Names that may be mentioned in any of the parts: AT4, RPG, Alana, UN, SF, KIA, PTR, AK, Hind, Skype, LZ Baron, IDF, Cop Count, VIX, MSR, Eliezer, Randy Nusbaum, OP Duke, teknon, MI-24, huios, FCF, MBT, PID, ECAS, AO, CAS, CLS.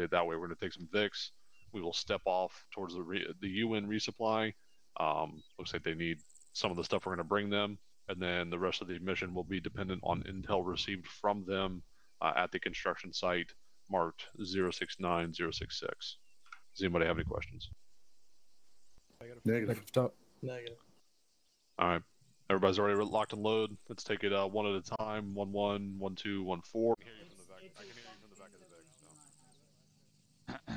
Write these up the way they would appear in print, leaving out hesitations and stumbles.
rotate that way. We're going to take some VIX. We will step off towards the UN resupply. Looks like they need some of the stuff we're going to bring them. And then the rest of the mission will be dependent on intel received from them at the construction site marked 069066. Does anybody have any questions? Negative. Stop. Negative. All right. Everybody's already locked and load. Let's take it one at a time. 1-1, 1-2, 1-4. I can hear you from the back. I can hear you from the back of the VIX. No.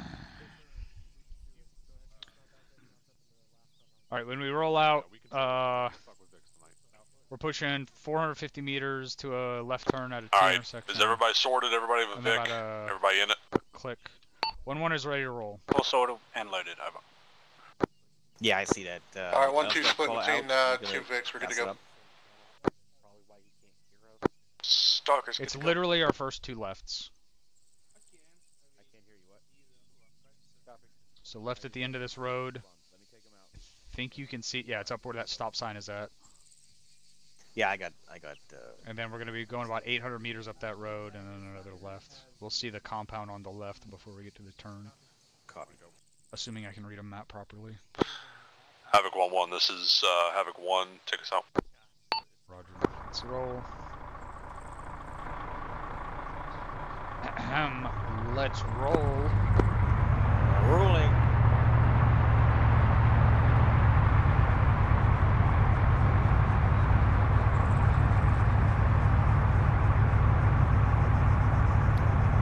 All right. When we roll out, we're pushing 450 meters to a left turn at a T intersection. Is everybody sorted? Everybody with VIC? Everybody in it? Click. 1-1 is ready to roll. Full sorted and loaded. Over. Yeah, I see that. All right, 1-2 split between two VICs. We're good to go. Stalkers. It's literally our first two lefts. I can't hear you. What? So left at the end of this road. Let me take them out. I think you can see. Yeah, it's up where that stop sign is at. Yeah, I got. And then we're gonna be going about 800 meters up that road, and then another left. We'll see the compound on the left before we get to the turn. Copy. Assuming I can read a map properly. Havoc 1-1, this is Havoc 1, take us out. Roger, let's roll. Let's roll. Rolling.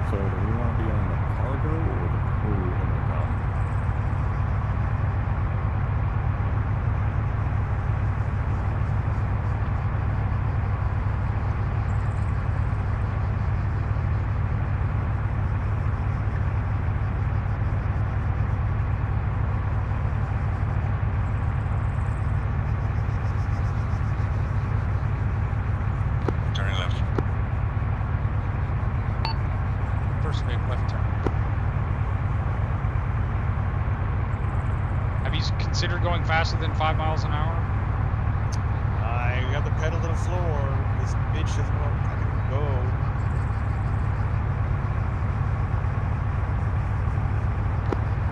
So do we want to be on the cargo or the crew in the gun? Than 5 miles an hour? I got the pedal to the floor. This bitch doesn't want to fucking go.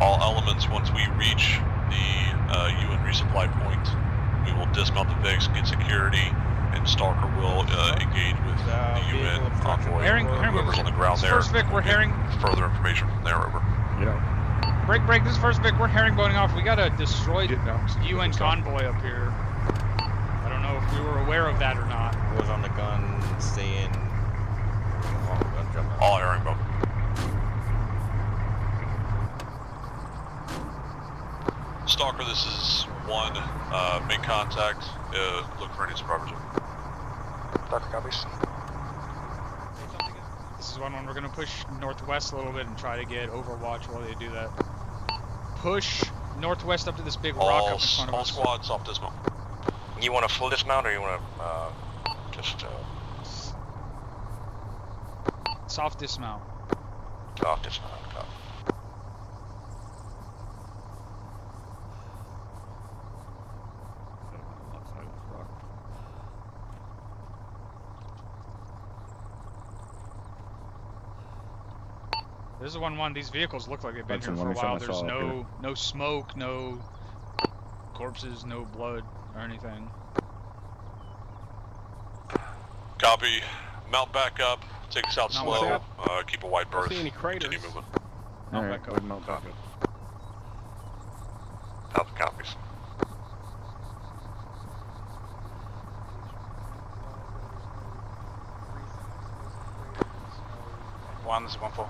All elements, once we reach the UN resupply point, we will dismount the VIX, get security, and Stalker will engage with the UN envoy, whoever's on the ground there. First VIC, we're hearing further information from there, over. Yeah. Break, break, this first Vic, we're herringboning off. We gotta destroy the UN convoy up here. I don't know if we were aware of that or not. It was on the gun, staying. All herringbone. Stalker, this is 1. Make contact. Look for any survivors. Doctor copies. This is 1-1. We're gonna push northwest a little bit and try to get overwatch while they do that. Push northwest up to this big rock up in front of us. All squads off dismount. You want a full dismount or you want to just... Soft dismount. Soft dismount. This is 1-1. These vehicles look like they've been here for a while. There's no smoke, no corpses, no blood or anything. Copy. Mount back up. Take us out slow. Keep a wide berth. See any craters? Continue moving. Mount back up. Mount back up. Alpha copies. One, this is 1-4.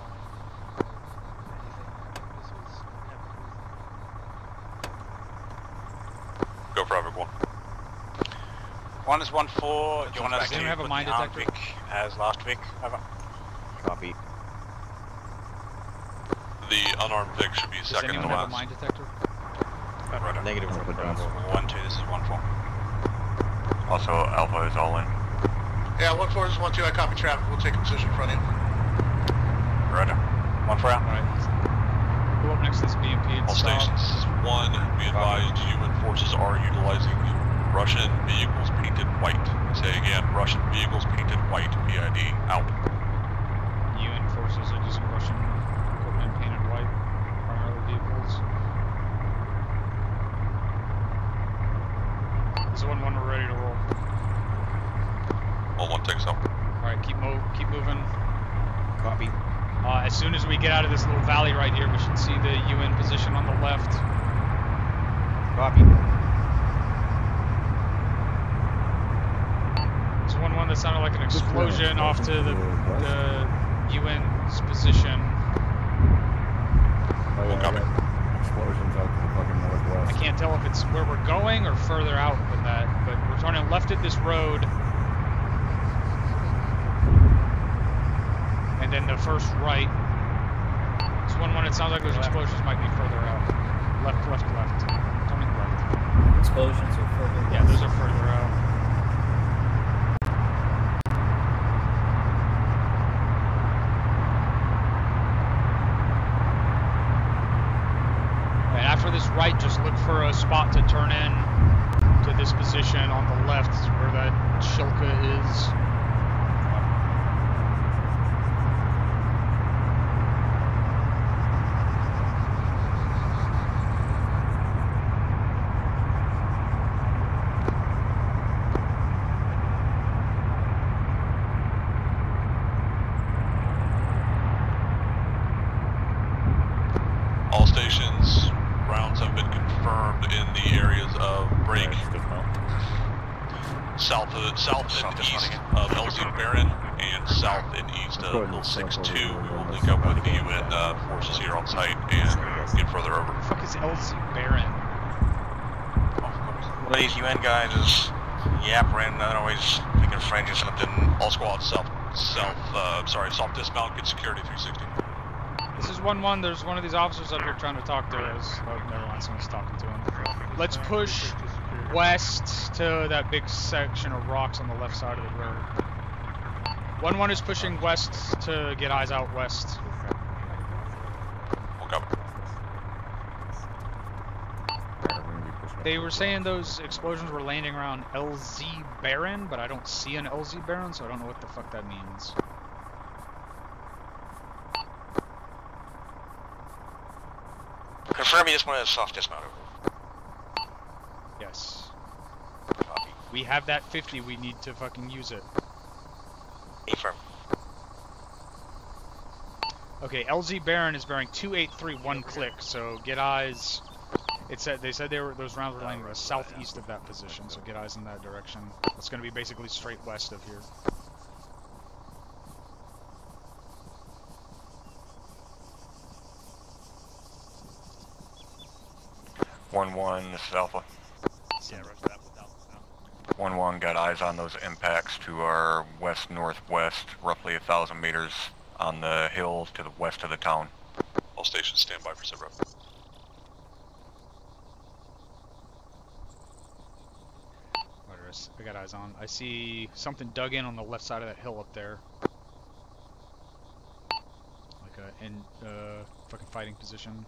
One is 1-4. You want us to have a mine detector? VIC as last VIC. Over. Copy. The unarmed VIC should be second to last. Does anyone have a mine detector? Right. Negative. 1-2. This is 1-4. Also, Alpha is all in. Yeah, 1-4. This is 1-2. I copy traffic. We'll take a position front in. Right. 1-4 out. All right. Go up next to this BMP. All stations. This is 1. Be advised, UN forces are utilizing Russian vehicles painted white. Say again, Russian vehicles painted white. PID out. UN forces are using Russian equipment painted That's the one when we're ready to roll. All one takes up. Alright, keep moving. Copy. As soon as we get out of this little valley right here, we should see the UN position on the left. Copy. There's one that sounded like an explosion off to the UN's position. Oh, yeah, copy. Explosions out to the fucking northwest. I can't tell if it's where we're going or further out than that, but we're turning left at this road. Then the first right. It's 1-1, it sounds like those explosions might be further out. Left. Turning left. Explosions are further out. Yeah, those are further out. And after this right, just look for a spot to turn in to this position on the left where that Shilka is. Self-dismount, get security 360. This is 1-1, there's one of these officers up here trying to talk to us. Oh, never mind, someone's talking to him. Let's push west to that big section of rocks on the left side of the road. 1-1 is pushing west to get eyes out west. They were saying those explosions were landing around LZ Baron, but I don't see an LZ Baron, so I don't know what the fuck that means. Confirm me this one is soft dismount. Yes. Copy. We have that 50, we need to fucking use it. Affirm. Okay, LZ Baron is bearing 283 one click, so get eyes. It said they said they were those rounds were landing southeast of that position, so get eyes in that direction. It's gonna be basically straight west of here. This is Alpha. Yeah, right to that with Alpha now. 1-1, got eyes on those impacts to our west-northwest, roughly 1,000 meters on the hill to the west of the town. All stations stand by for sit-rep. I got eyes on. I see something dug in on the left side of that hill up there. Like a fucking fighting position.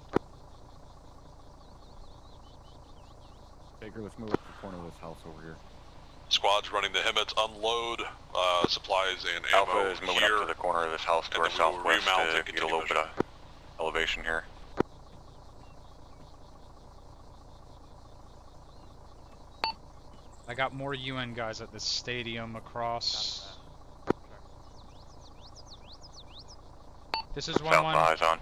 Baker, let's move up to the corner of this house over here. Squad's running the Hemets, unload supplies and ammo. Alpha is moving here up to the corner of this house to our southwest to get a little bit of elevation here. I got more UN guys at the stadium across. This is 1-1. Eyes on.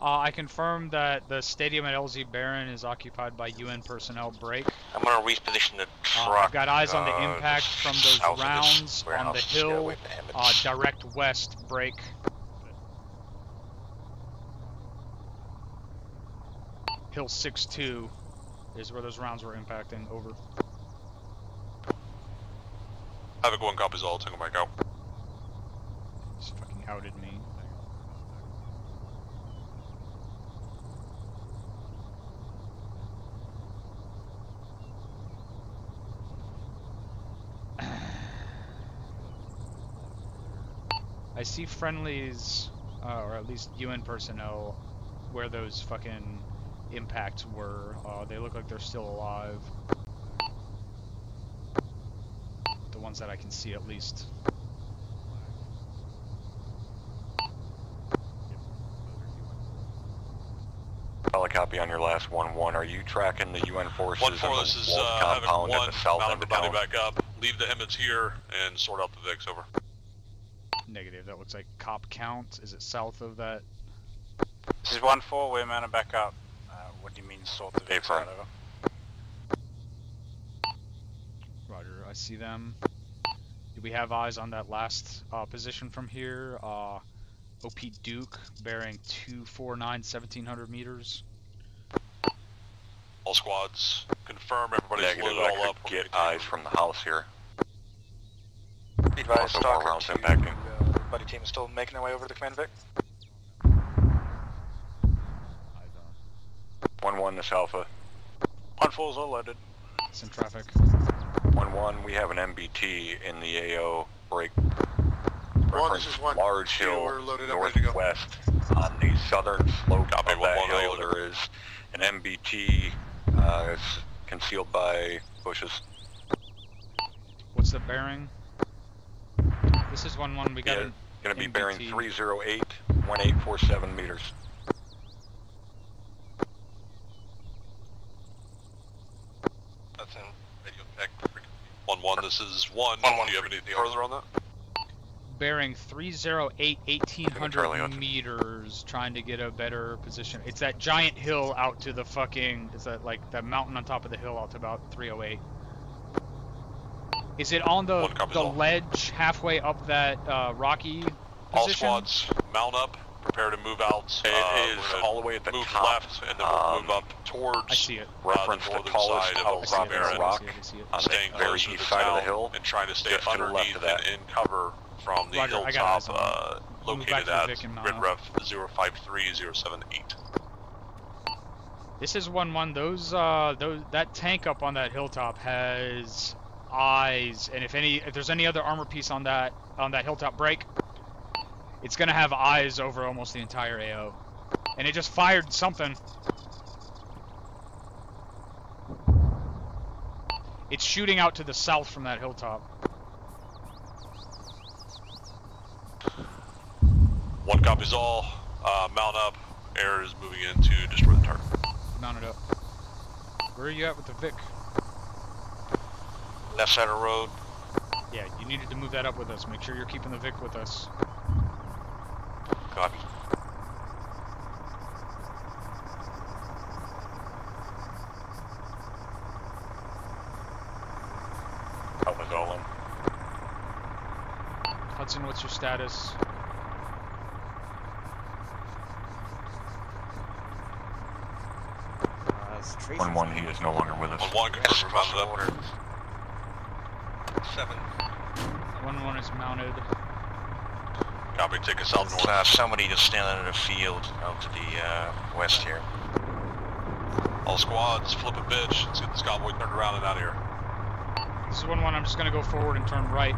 I confirmed that the stadium at LZ Baron is occupied by UN personnel. Break. I'm gonna reposition the truck. I've got eyes on the impact from those rounds on the hill, direct west. Break. Hill 6-2 is where those rounds were impacting. Over. Havoc 1 copies all. Take them back out. Just fucking outed me. I see friendlies, or at least UN personnel, where those fucking impacts were. They look like they're still alive. The ones that I can see, at least. Solid copy on your last 1-1. Are you tracking the UN forces? 1-4, this is compound one, at the south end of town? Back up. Leave the Hemets here and sort out the VIX, over. Negative, that looks like Cop Count. Is it south of that? This is 1-4, we're mounted back up. What do you mean sort the VIX out, over? Roger, I see them. Do we have eyes on that last position from here? OP Duke, bearing 249, 1700 meters. All squads, confirm everybody's loaded all up. Get eyes from the house here. Be advised, Stalker 2, buddy team is still making their way over to Command Vic. 1-1, this Alpha. 1-4 is all loaded. It's in traffic. 1-1, we have an MBT in the AO break. Reference large hill northwest on the southern slope of that hill. There is an MBT concealed by bushes. What's the bearing? This is 1-1. We got it. Going to be bearing 308, 1847 meters. That's in radio tech. 1-1. This is 1-1. Do you have anything further on that? Bearing 308, 1800 meters, trying to get a better position. It's that giant hill out to the fucking, is that like that mountain on top of the hill out to about 308? Is it on the ledge halfway up that rocky position? All squads, mount up, prepare to move out. It is all the way at the move top. Left, and then we'll move up towards reference the tallest outrop rock on the very east side of the hill, and trying to stay underneath that in cover from the hilltop located at grid ref 053078. This is 1-1. That tank up on that hilltop has eyes, and if there's any other armor piece on that hilltop break, it's gonna have eyes over almost the entire AO. And it just fired something. It's shooting out to the south from that hilltop. 1 copies all, mount up, air is moving in to destroy the target. Mount it up. Where are you at with the VIC? Left side of the road. Yeah, you needed to move that up with us. Make sure you're keeping the VIC with us. Copy. That was all in. Hudson, what's your status? One, he is no longer with us. 1-1, confirm we're mounted up. 1-1 is mounted. Copy, take us out north. Somebody just standing in a field out to the west here. All squads, flip a bitch. Let's get this cowboy turned around and out of here. This is 1-1, I'm just going to go forward and turn right.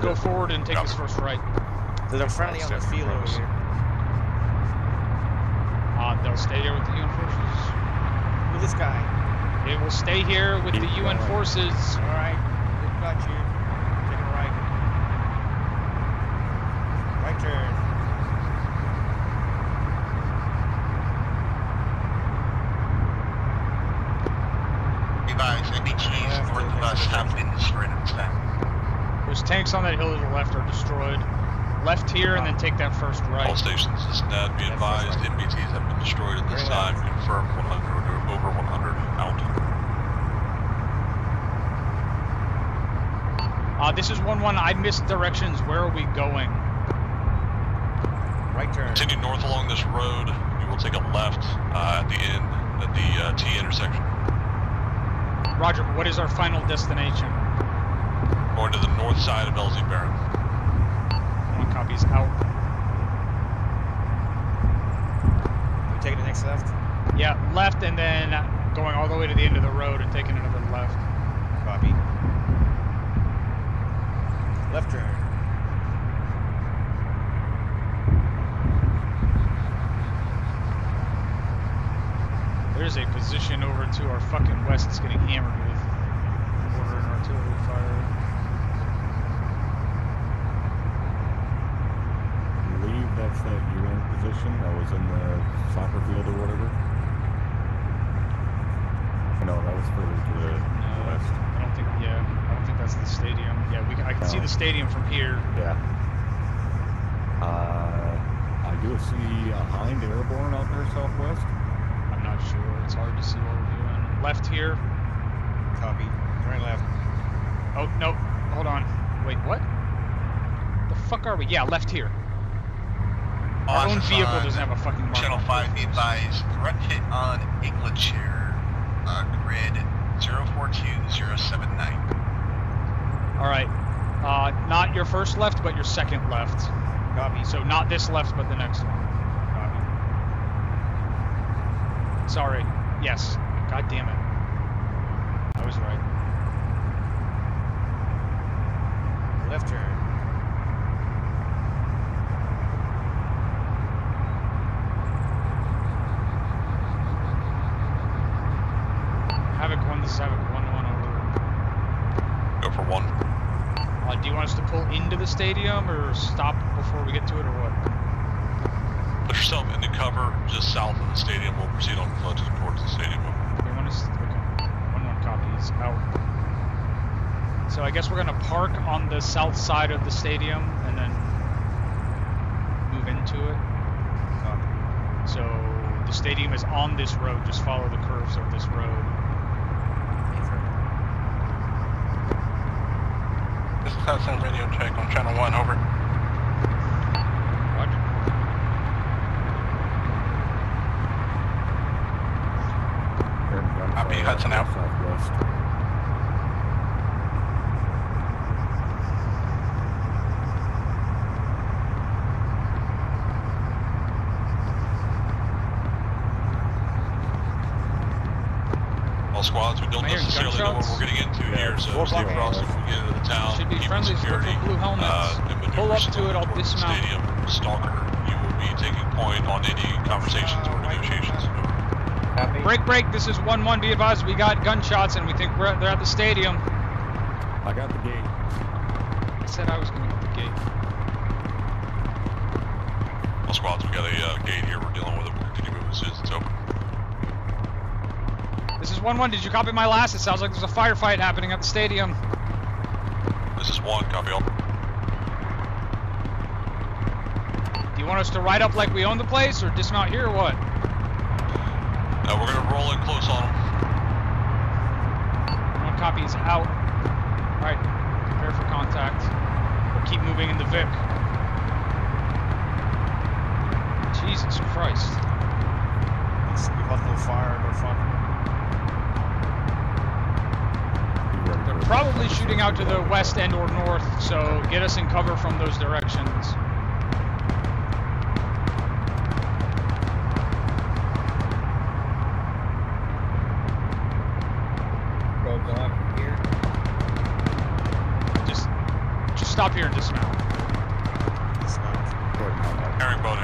Go forward and take this first right. They're friendly on the field over here. They'll stay here with the UN forces. With this guy. They will stay here with the UN forces. All right, we've got you. Take a right. Right turn. Advise, MBTs north of us have been destroyed in the south. Those tanks on that hill to the left are destroyed. Left here and then take that first right. All stations, this is NAD, be advised, MBTs have been destroyed at this time. Confirm 100, over 100, out. This is 1-1, I missed directions, where are we going? Right turn. Continue north along this road, we will take a left at the end, at the T intersection. Roger, what is our final destination? Going to the north side of LZ Baron. Copies out. We taking the next left? Yeah, left and then going all the way to the end of the road and taking another left. Copy. Left turn. There's a position over to our fucking west that's getting hammered with mortar and artillery fire. That's that UN position that was in the soccer field or whatever? No, that was further to the west. I don't think that's the stadium. Yeah, I can see the stadium from here. Yeah. I do see a Hind airborne out there southwest. I'm not sure. It's hard to see what we're doing. Left here. Copy. Right left. Oh, no. Hold on. Wait, what? The fuck are we? Yeah, left here. Our own vehicle doesn't have a fucking mark. Channel 5, be advised. Threat hit on Englandshire. Grid 042079. Alright. Not your first left, but your second left. Copy. So not this left, but the next one. Copy. Sorry. Yes. God damn it. I was right. Left turn. Stadium, or stop before we get to it, or what? Push yourself into cover just south of the stadium. We'll proceed on the flood towards the stadium. Okay, one copies out. So I guess we're gonna park on the south side of the stadium and then move into it. So the stadium is on this road. Just follow the curves of this road. Southside radio check on channel 1, over. Roger. Copy, Hudson out. Southwest. All squads, we don't necessarily know what we're getting into here, so stay frosty if we get into the town. Should be friendly for blue helmets. Pull up to it, I'll dismount. Stadium, Stalker, you will be taking point on any conversations or negotiations. Break, this is 1-1, be advised, we got gunshots and we think they're at the stadium. I got the gate. I said I was going to get the gate. All squads, we got a gate here, we're dealing with it, we'll continue moving as soon as it's open. This is 1-1, did you copy my last? It sounds like there's a firefight happening at the stadium. This is 1, copy all. Do you want us to ride up like we own the place, or dismount here, or what? No, we're gonna roll in close on them. 1 copy is out. Alright, prepare for contact. We'll keep moving in the VIC. Jesus Christ. We've left no fire, no fun. They're probably shooting out to the west end or north, so get us in cover from those directions. Just stop here and dismount. Herringbone.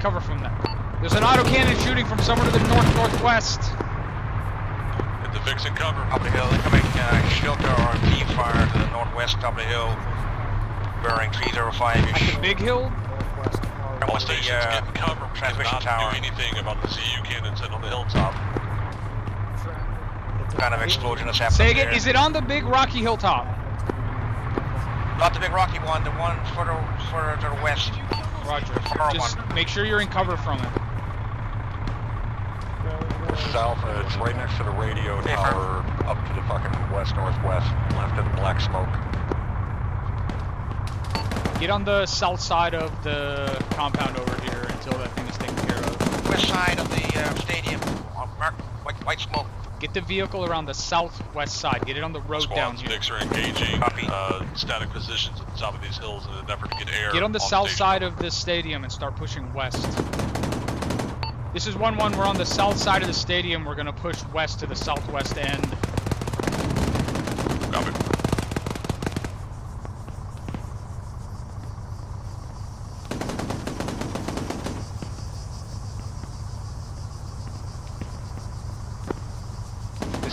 Cover from that. There's an autocannon shooting from somewhere to the northwest. Hit the VIX and cover. Up the hill, incoming shelter RP fire to the northwest up the hill, bearing 305-ish. At the big hill? Northwest. All stations getting cover. Transmission tower. Do anything about the ZU cannon set on the hilltop. What kind of explosion is happening? Say again, there. Is it on the big rocky hilltop? Not the big rocky one, the one further to the west. Roger. Just make sure you're in cover from it. South, it's right next to the radio tower, up to the fucking west-northwest, left of the black smoke. Get on the south side of the compound over here until that thing is taken care of. West side of the stadium, white smoke. Get the vehicle around the southwest side, get it on the road down here. Squads, VICs are engaging, static positions at the top of these hills in an effort to get air. Get on the south side of the stadium and start pushing west. This is 1-1, we're on the south side of the stadium, we're gonna push west to the southwest end. Copy.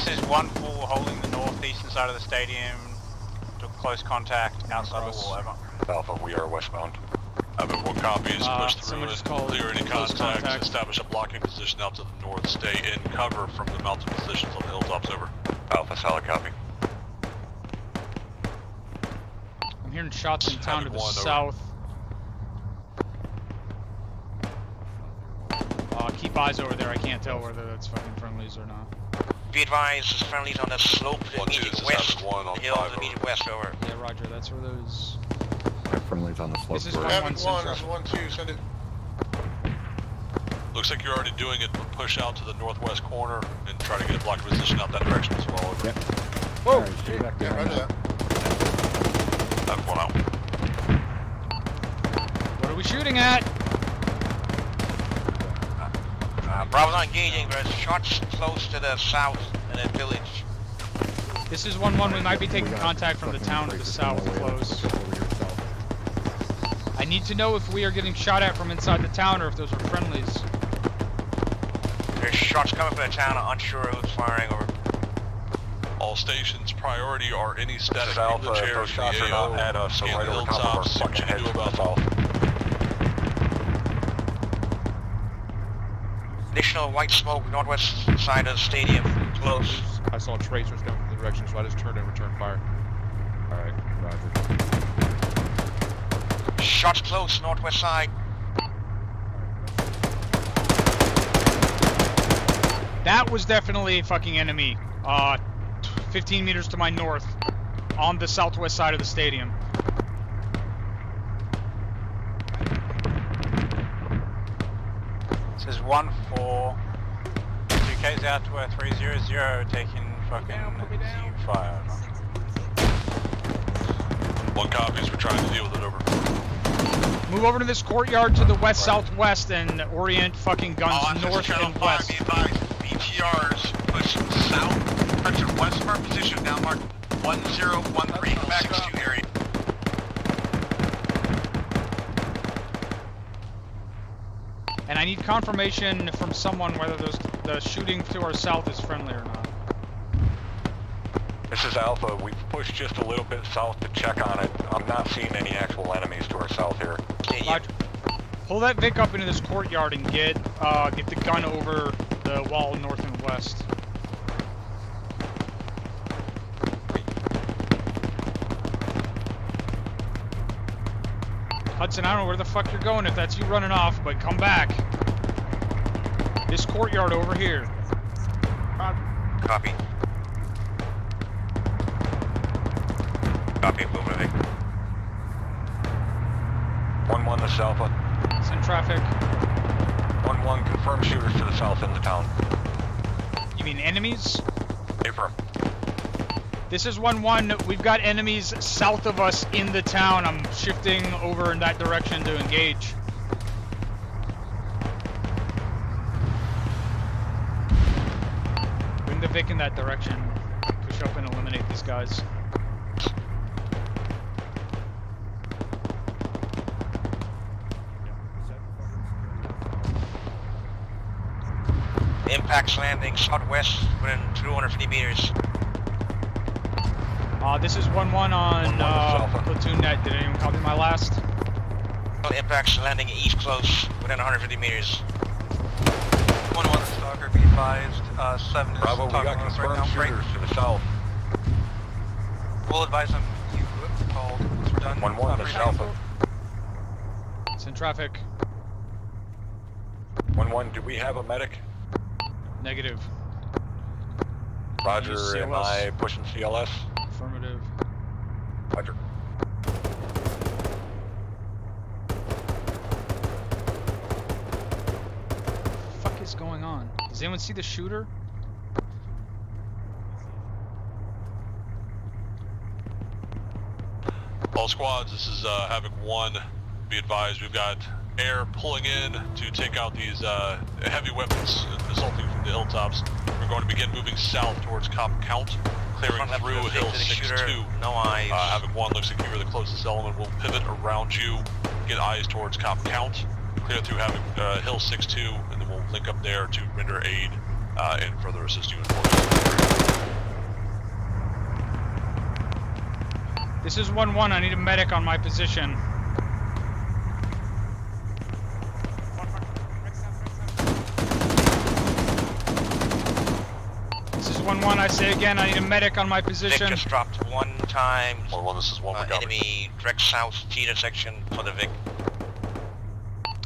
This is one full holding the northeastern side of the stadium. Took close contact outside the wall. Over. Alpha, we are westbound. Everyone copies, push through it, clear any contacts, establish a blocking position out to the north, stay in cover from the mountain positions on the hilltops, over. Alpha, solid copy. I'm hearing shots in town to the south. Keep eyes over there, I can't tell whether that's fucking friendlies or not. Be advised, there's friendlies on the slope immediately west, hill immediately west, over. Yeah, roger, that's where those... Friendly's on the slope. This is 1-2, send it. Looks like you're already doing it, but push out to the northwest corner and try to get a blocked position out that direction as well. Over. Yep. Whoa! Right, yeah, roger that. That's one out. What are we shooting at? Bravo's not engaging, but it's shots close to the south in a village. This is 1-1, we might be taking contact from the town to the south, close. I need to know if we are getting shot at from inside the town or if those are friendlies. There's shots coming from the town, I'm unsure who's firing over. All stations, priority are any static in the chair, the AO, at us, so right over top of our fucking head. Additional white smoke, northwest side of the stadium, close. I saw tracers coming from the direction, so I just turned and returned fire. Alright, roger. Shots close, northwest side. That was definitely a fucking enemy. 15 meters to my north, on the southwest side of the stadium. This is 1-4. 2K's out to a 300, taking fucking fire. One copies, we're trying to deal with it, over. Move over to this courtyard to the west, southwest, and orient fucking guns north and west. BTRs push south, push to west of our position, now mark 1013, back to area. And I need confirmation from someone whether those, the shooting to our south is friendly or not. This is Alpha, we've pushed just a little bit south to check on it. I'm not seeing any actual enemies to our south here. Pull that Vic up into this courtyard and get the gun over the wall north and west. Hudson, I don't know where the fuck you're going if that's you running off, but come back. This courtyard over here. Copy. Copy, moving Vic. 1-1, this is Alpha. It's in traffic. 1-1, confirm shooters to the south in the town. You mean enemies? Affirm. This is 1-1, we've got enemies south of us in the town. I'm shifting over in that direction to engage. Bring the Vic in that direction. Push up and eliminate these guys. Impacts landing southwest within 250 meters. This is 1-1 on platoon net. Did anyone copy my last? Impacts landing east close within 150 meters. 1-1 the Stalker, be advised. 7 is Bravo, we got confirmed shooters to the south. We'll advise them you called. We're done. 1-1 the Alpha. It's in traffic. 1-1, do we have a medic? Negative. Roger, am I pushing CLS? Affirmative. Roger. What the fuck is going on? Does anyone see the shooter? All squads, this is Havoc 1. Be advised, we've got air pulling in to take out these heavy weapons assaulting from the hilltops. We're going to begin moving south towards Cop Count, clearing through hill 6-2. No eyes. Having one looks like you were the closest element. We'll pivot around you, get eyes towards Cop Count, clear through having hill 6-2, and then we'll link up there to render aid and further assist you in force. This is 1-1, I need a medic on my position. This is 1-1, I say again, I need a medic on my position. Vic just dropped one time. 1-1, this is 1-1. Enemy direct south T section for the Vic.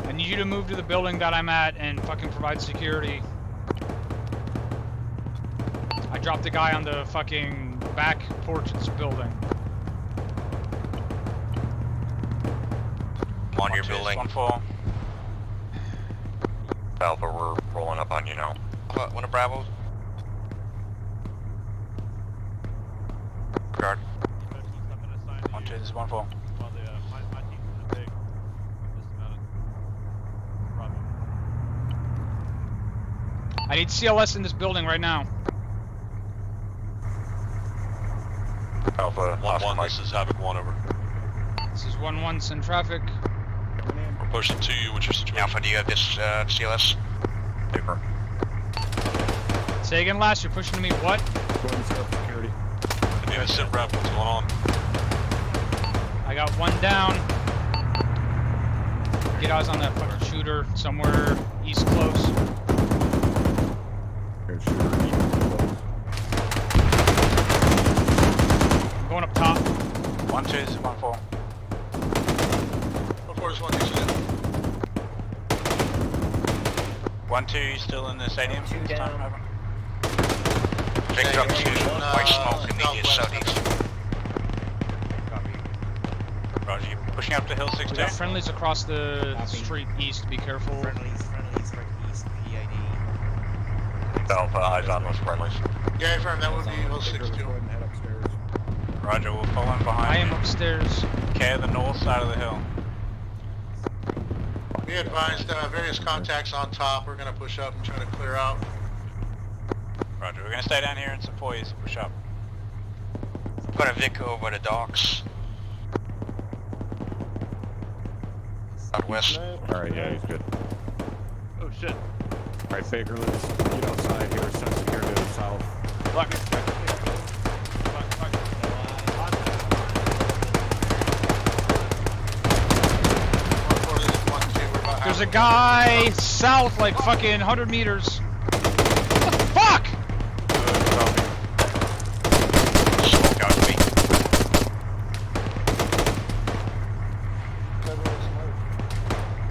I need you to move to the building that I'm at and fucking provide security. I dropped a guy on the fucking back porch of this building. On your building. 1-4. Alpha, we're rolling up on you now. One of Bravo's. Guard. 1-2, this is 1-4. I need CLS in this building right now. Alpha, 1-1, this is Havoc 1, over. This is 1-1, send traffic. We're pushing to you, what's your situation? Alpha, do you have this CLS? Paper. Say again, last, you're pushing to me, what? Going to security. I need a sit rep, what's going on? I got one down. Get eyes on that fucking shooter, somewhere east close. I'm going up top. 1-2, this is 1-4. 1-4 is 1-2, still in. 1-2, still in the stadium. Picked up 2, white smoke immediate southeast. Roger, you pushing up to hill 6-2. We got friendlies across the street east, be careful. Friendlies right east, PID. Alpha, eyes on those friendlies. Yeah, firm, that would be Hill 6-2. Roger, we'll pull in behind. I am upstairs. Okay, the north side of the hill. Be advised, various contacts on top. We're going to push up and try to clear out. Roger, we're going to stay down here and support you as you push up. I'm going to Vic over the docks. Southwest. Alright, yeah, he's good. Oh, shit. Alright, Baker, let's get outside here, send security to the south. Block it, block it, block it. There's a guy south, like fucking 100 meters. What the fuck? Smoke out of me.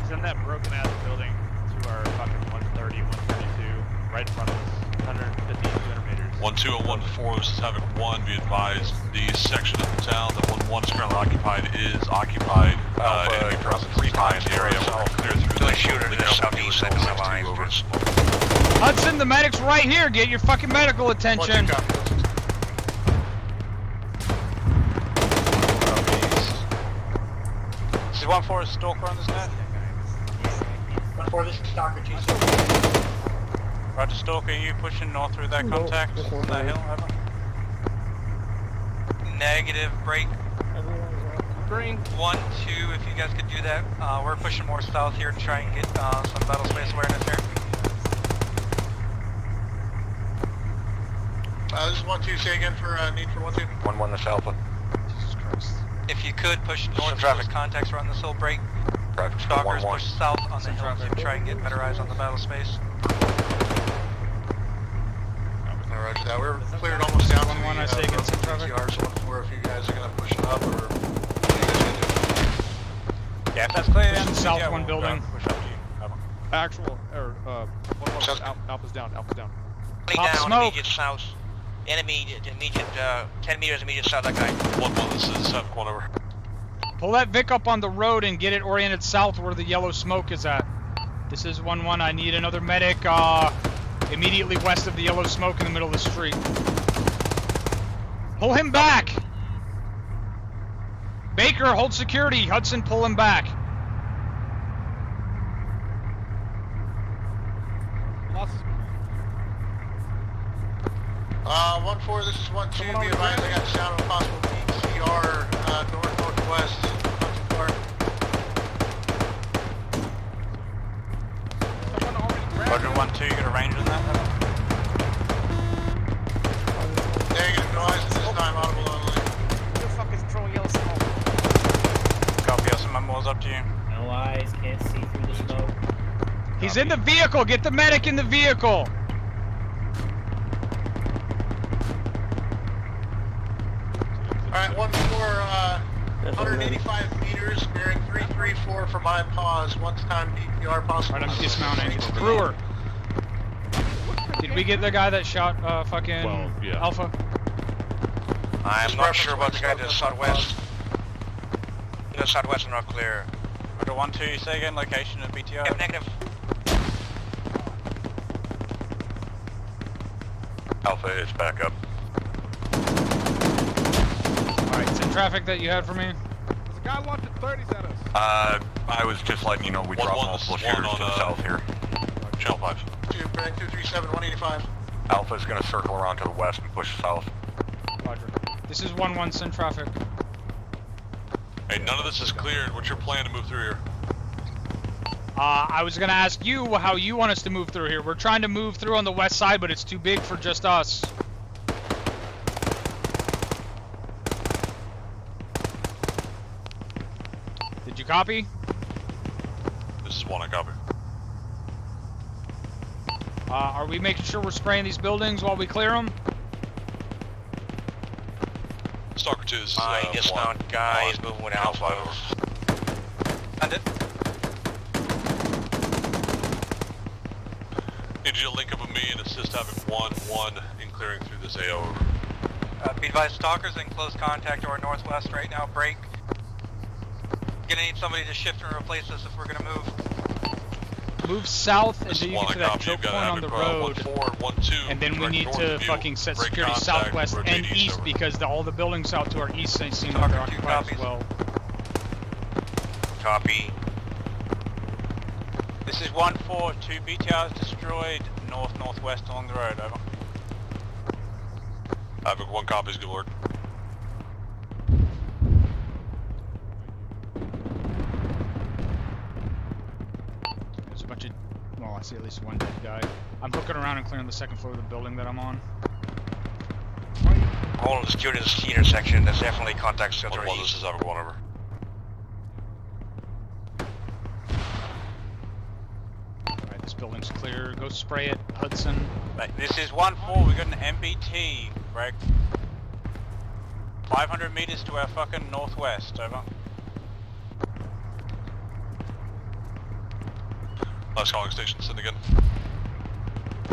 He's in that broken ass building to our fucking 130, 132, right in front of us, 150, 200 meters. 1-2 and 1-4, this is Havoc 1, be advised, the section of the town that 1-1 is currently occupied is occupied. Enemy presence is high in the area, we're clear through the shooter to the southeast, second line, over. Hudson, the medic's right here, get your fucking medical attention. This is 1-4, a stalker on this net? 1-4, this is Stalker, G-Stalker. Roger, Stalker, are you pushing north through that contact? No, that hill, Evan? Negative, break. Green. 1-2, if you guys could do that. We're pushing more south here to try and get some battle space awareness here. This is 1-2, say again for need for 1-2. 1-1, that's Alpha. Jesus Christ. If you could push north, traffic contacts are on this hill break. Stalkers push south on the hill to try and get better eyes on the battle space. Roger that. We're cleared almost down to the PTRs 1-4 if you guys are going to push up or what you guys are going to do. Yeah, if that's clear, then south yeah, one building. Push up to you. Actual, or, Alpha's down, Alpha's down. Pop smoke! Immediate south. Enemy, immediate, 10 meters immediate south, that guy. 1-1, this is south, one over. Pull that Vic up on the road and get it oriented south where the yellow smoke is at. This is 1-1, I need another medic immediately west of the yellow smoke in the middle of the street. Pull him back! Baker, hold security. Hudson, pull him back. Lost. 1-4, this is 1-2. Be advised, I got sound of a possible BTR north-northwest. Roger, 1-2, you got a range on that? One's up to you. Allies can't see through the smoke. He's in the vehicle. Get the medic in the vehicle. Alright, one for 185 meters, bearing 334 for my pause. Once time DPR possible. Alright, I'm dismounting. It's Brewer. Did we get the guy that shot fucking Alpha? I'm not sure about the guy to the southwest. To the southwest and not clear. Order 1-2, say again, location of BTR. Yep, negative. Alpha is back up. Alright, send traffic that you had for me. There's a guy launching 30s at us. I was just letting you know we dropped multiple shooters to the south here. Channel 5. 237, 185. Alpha is going to circle around to the west and push south. Roger. This is 1-1, send traffic. Hey, none of this is cleared. What's your plan to move through here? I was going to ask you how you want us to move through here. We're trying to move through on the west side, but it's too big for just us. Did you copy? This is one, I copy. Are we making sure we're spraying these buildings while we clear them? Stalker 2, this is dismount guy is moving with Alpha. Found it. Need you to link up with me and assist having 1-1 in clearing through this AO. Be advised, Stalker's in close contact to our northwest right now. Break. Gonna need somebody to shift and replace us if we're gonna move. Move south until you get to that choke point on the road. 1-4 and 1-2. And then we need to fucking set security southwest and east because all the buildings out to our east seem to be occupied as well. Copy. This is 1-4, 2 BTRs destroyed north-northwest along the road, over. Havoc 1 copies, good work. I see at least one dead guy. I'm looking around and clearing the second floor of the building that I'm on. All of the students key intersection, there's definitely contact center. Well, this is over, one over. Alright, this building's clear. Go spray it, Hudson. Right, this is 1-4, we got an MBT, Greg. 500 meters to our fucking northwest, over. Last calling station, send again.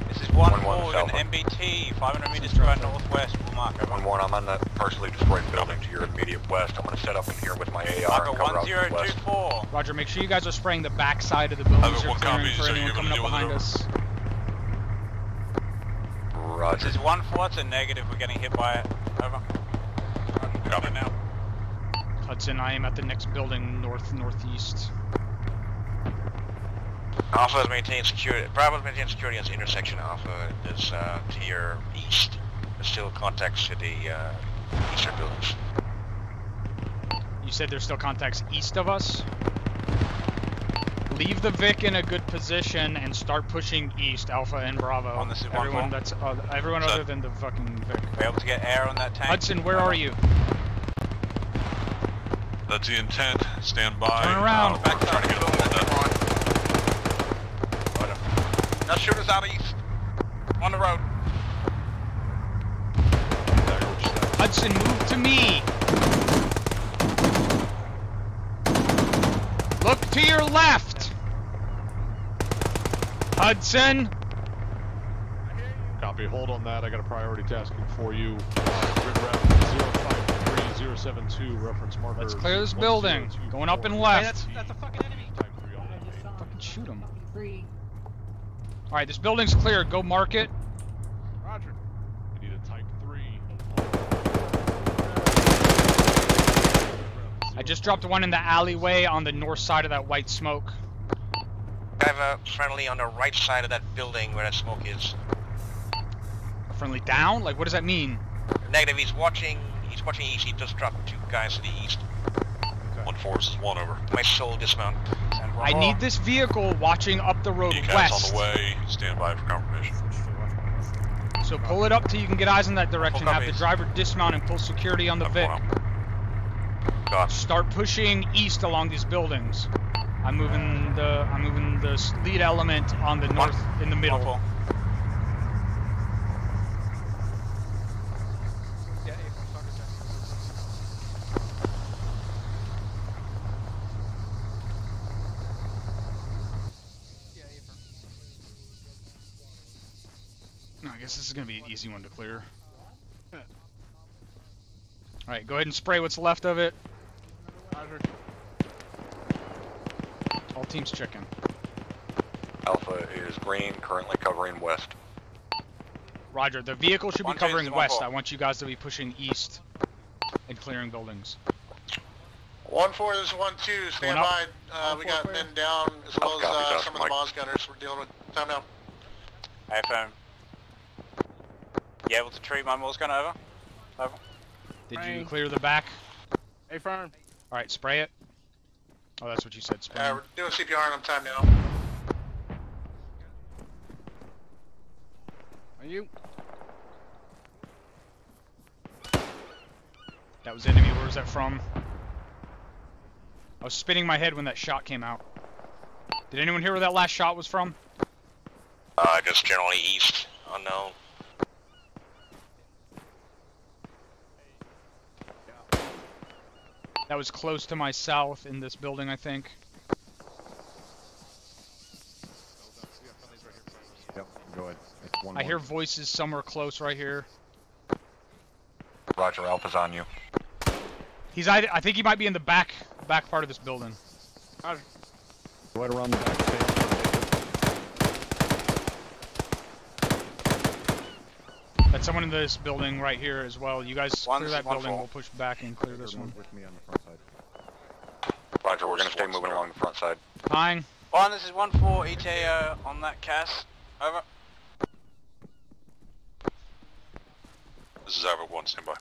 This is 1-4, we've got an MBT, 500 meters to our northwest, we'll mark it. 1-1, I'm on that partially destroyed building to your immediate west. I'm going to set up in here with my AR and cover out the west. 1024. Roger, make sure you guys are spraying the back side of the building. You're clearing for anyone coming up behind us. Roger. This is 1-4, it's a negative, we're getting hit by it. Over. Copy now. Hudson, I am at the next building, north-northeast. Alpha is maintaining security. Bravo is maintaining security at the intersection. Alpha is to your east. There's still contacts to the eastern buildings. You said there's still contacts east of us? Leave the Vic in a good position and start pushing east, Alpha and Bravo. On this everyone that's everyone other than the fucking Vic. Are we able to get air on that tank? Hudson, where are you? That's the intent. Stand by. Turn around. Back trying to get over that. Now shoot us out east, on the road. Hudson, move to me. Look to your left. Hudson. Copy, hold on that. I got a priority tasking for you. Grid route 053072, reference marker. Let's clear this building. Going up and left. Hey, that's a fucking enemy. Fucking shoot him. Alright, this building's clear. Go mark it. Roger. I need a type 3. I just dropped one in the alleyway on the north side of that white smoke. I have a friendly on the right side of that building where that smoke is. A friendly down? Like, what does that mean? Negative. He's watching east. He just dropped 2 guys to the east. Okay. 1-4, this is 1 over. My soul dismount. I need this vehicle watching up the road ECAS west. On the way. Stand by for confirmation. So pull it up till you can get eyes in that direction. Have the driver dismount and pull security on the Vic. Copy. Start pushing east along these buildings. I'm moving the lead element on the north in the middle. No, I guess this is going to be an easy one to clear. All right, go ahead and spray what's left of it. All teams checking. Alpha is green, currently covering west. Roger, the vehicle should be covering west. I want you guys to be pushing east and clearing buildings. 1-4, this is 1-2, stand by. We got men down, as well as some of the Moz gunners we're dealing with. Time out. AFM. You able to retrieve my Moz gunner, over? Over. Did you clear the back? Hey, firm. All right, spray it. Oh, that's what you said, spray. We're doing CPR and I'm time now. Are you? That was enemy. Where was that from? I was spinning my head when that shot came out. Did anyone hear where that last shot was from? Just generally east, unknown. That was close to my south in this building, I think. Yep, go ahead. I hear voices somewhere close right here. Roger, Alpha's on you. He's I think he might be in the back part of this building. Roger. Go ahead around the back stage. That's someone in this building right here as well. You guys clear that building, we'll push back and clear this one. With me on the front. Roger, we're going to stay moving along the front side. Fine. Fine, this is 1-4 ETAO on that CAS. Over. This is over, 1, standby.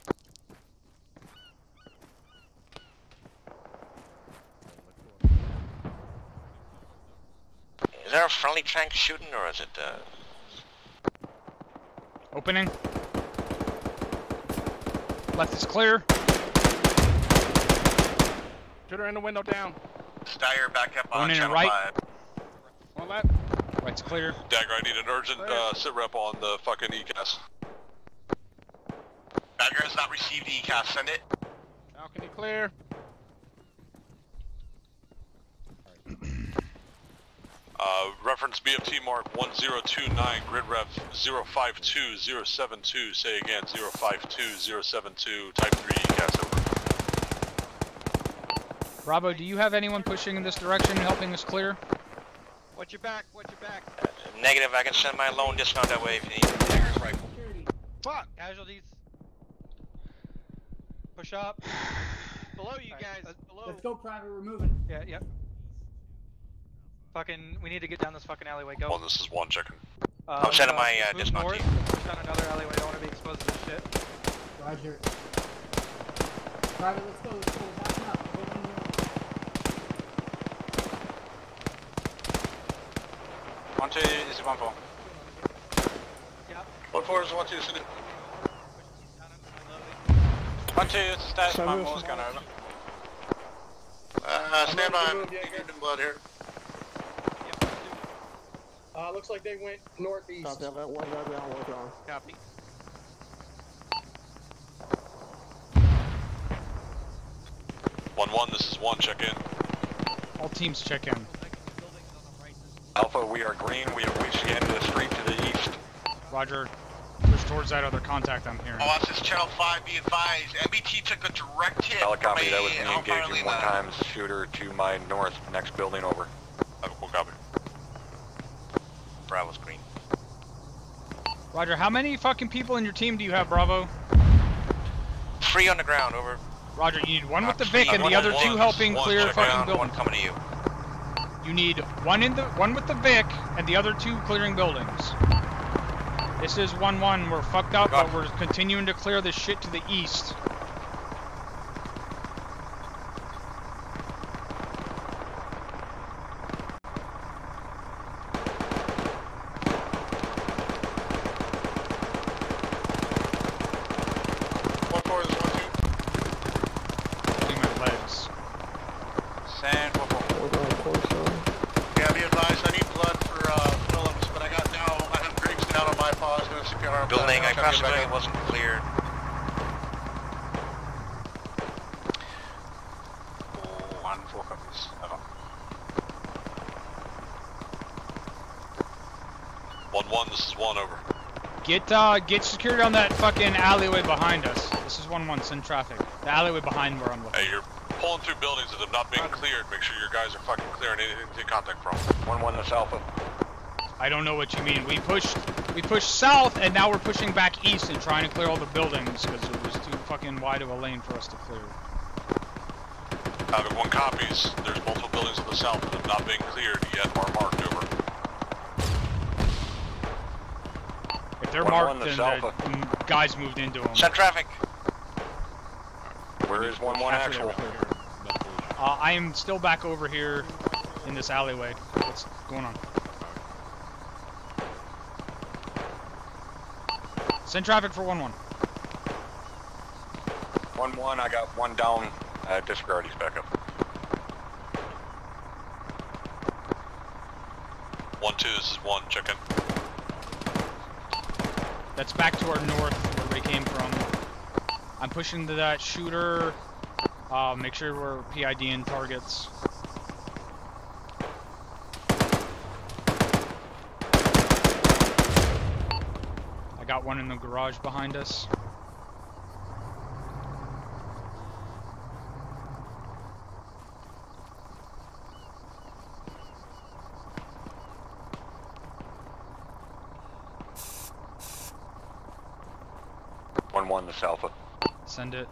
Is there a friendly tank shooting or is it opening? Left is clear. Shooter in the window down. Steyr back up on channel 5. One left. Right's clear. Dagger, I need an urgent sit rep on the fucking ECAS. Dagger has not received the ECAS, send it. Balcony clear. Reference BFT mark 1029, grid rep 052072, say again 052072, type 3 ECAS over. Bravo, do you have anyone pushing in this direction and helping us clear? Watch your back, watch your back. Negative, I can send my lone dismount that way if you need Dagger's rifle. Fuck! Casualties. Push up. Below you guys, below. Let's go, private, we're moving. Yeah, yep. Fucking, we need to get down this fucking alleyway, go. Well, this is one chicken. I'm sending my dismount north, team. Down another alleyway, I don't want to be exposed to this shit. Roger. Private, let's go, let's go. One, two, this is 1-4. Yep. 1-4 is 1-2, send it. 1-2, it's a status, 1-4 is gunner, over. Stand by, I'm getting blood here. Yep. Looks like they went northeast. Copy, I've got one guy down, one down. Copy. One, this is one, check in. All teams check in. Alpha, we are green. We have reached the end of the street to the east. Roger. Push towards that other contact I'm hearing. Oh, this is Channel 5. Be advised. MBT took a direct hit. Telecopy, that was me engaging one times shooter to my north. Next building over. Have a cool copy. Bravo's green. Roger, how many fucking people in your team do you have, Bravo? 3 on the ground, over. Roger, you need one with the VIC and the other two helping clear fucking building. One coming to you. You need one with the VIC and the other two clearing buildings. This is 1-1. We're fucked up, but we're continuing to clear this shit to the east. building I passed by, it wasn't clear. Get secured on that fucking alleyway behind us. This is 1-1, send traffic. The alleyway behind we're on. Hey, you're pulling through buildings that have not been cleared. Make sure your guys are fucking clearing anything to contact from. 1-1, that's Alpha. I don't know what you mean. We pushed south, and now we're pushing back east and trying to clear all the buildings because it was too fucking wide of a lane for us to clear. Having one copies. There's multiple buildings to the south that have not been cleared yet or marked over. If they're marked, then the guys moved into them. Send traffic. Where is 1-1 actual? I am still back over here in this alleyway. What's going on? Send traffic for 1-1. 1-1, I got one down. Disregard, he's back up. 1-2, this is 1, check in. That's back to our north, where we came from. I'm pushing to that shooter. Make sure we're PIDing targets. I got one in the garage behind us. Alpha. Send it.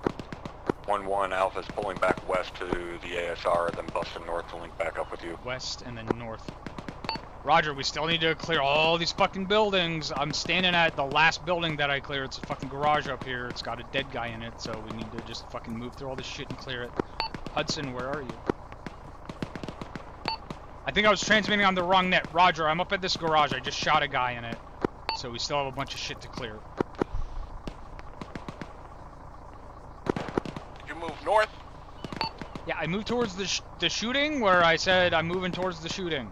1-1, Alpha's pulling back west to the ASR, then busting north to link back up with you. West and then north. Roger, we still need to clear all these fucking buildings. I'm standing at the last building that I cleared. It's a fucking garage up here. It's got a dead guy in it, so we need to just fucking move through all this shit and clear it. Hudson, where are you? I think I was transmitting on the wrong net. Roger, I'm up at this garage. I just shot a guy in it. So we still have a bunch of shit to clear. North. Yeah, I moved towards the shooting where I said I'm moving towards the shooting.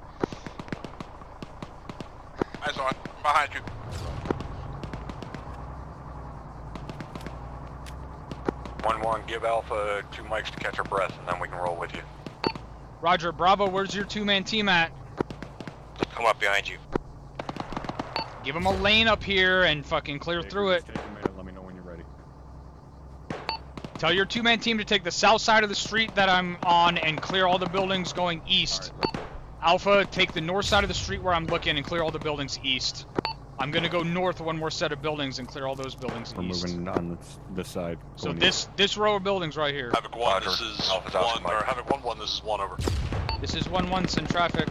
I saw it. I'm behind you. One, give Alpha 2 mics to catch her breath, and then we can roll with you. Roger, Bravo, where's your 2-man team at? Just come up behind you. Give them a lane up here and fucking clear through it. Tell your 2-man team to take the south side of the street that I'm on and clear all the buildings going east. Right. Alpha, take the north side of the street where I'm looking and clear all the buildings east. I'm gonna go north one more set of buildings and clear all those buildings east. We're moving on this side. So this row of buildings right here. Havoc 1, this is Alpha's 1, or Havoc 1-1, this is 1, over. This is 1-1, send traffic.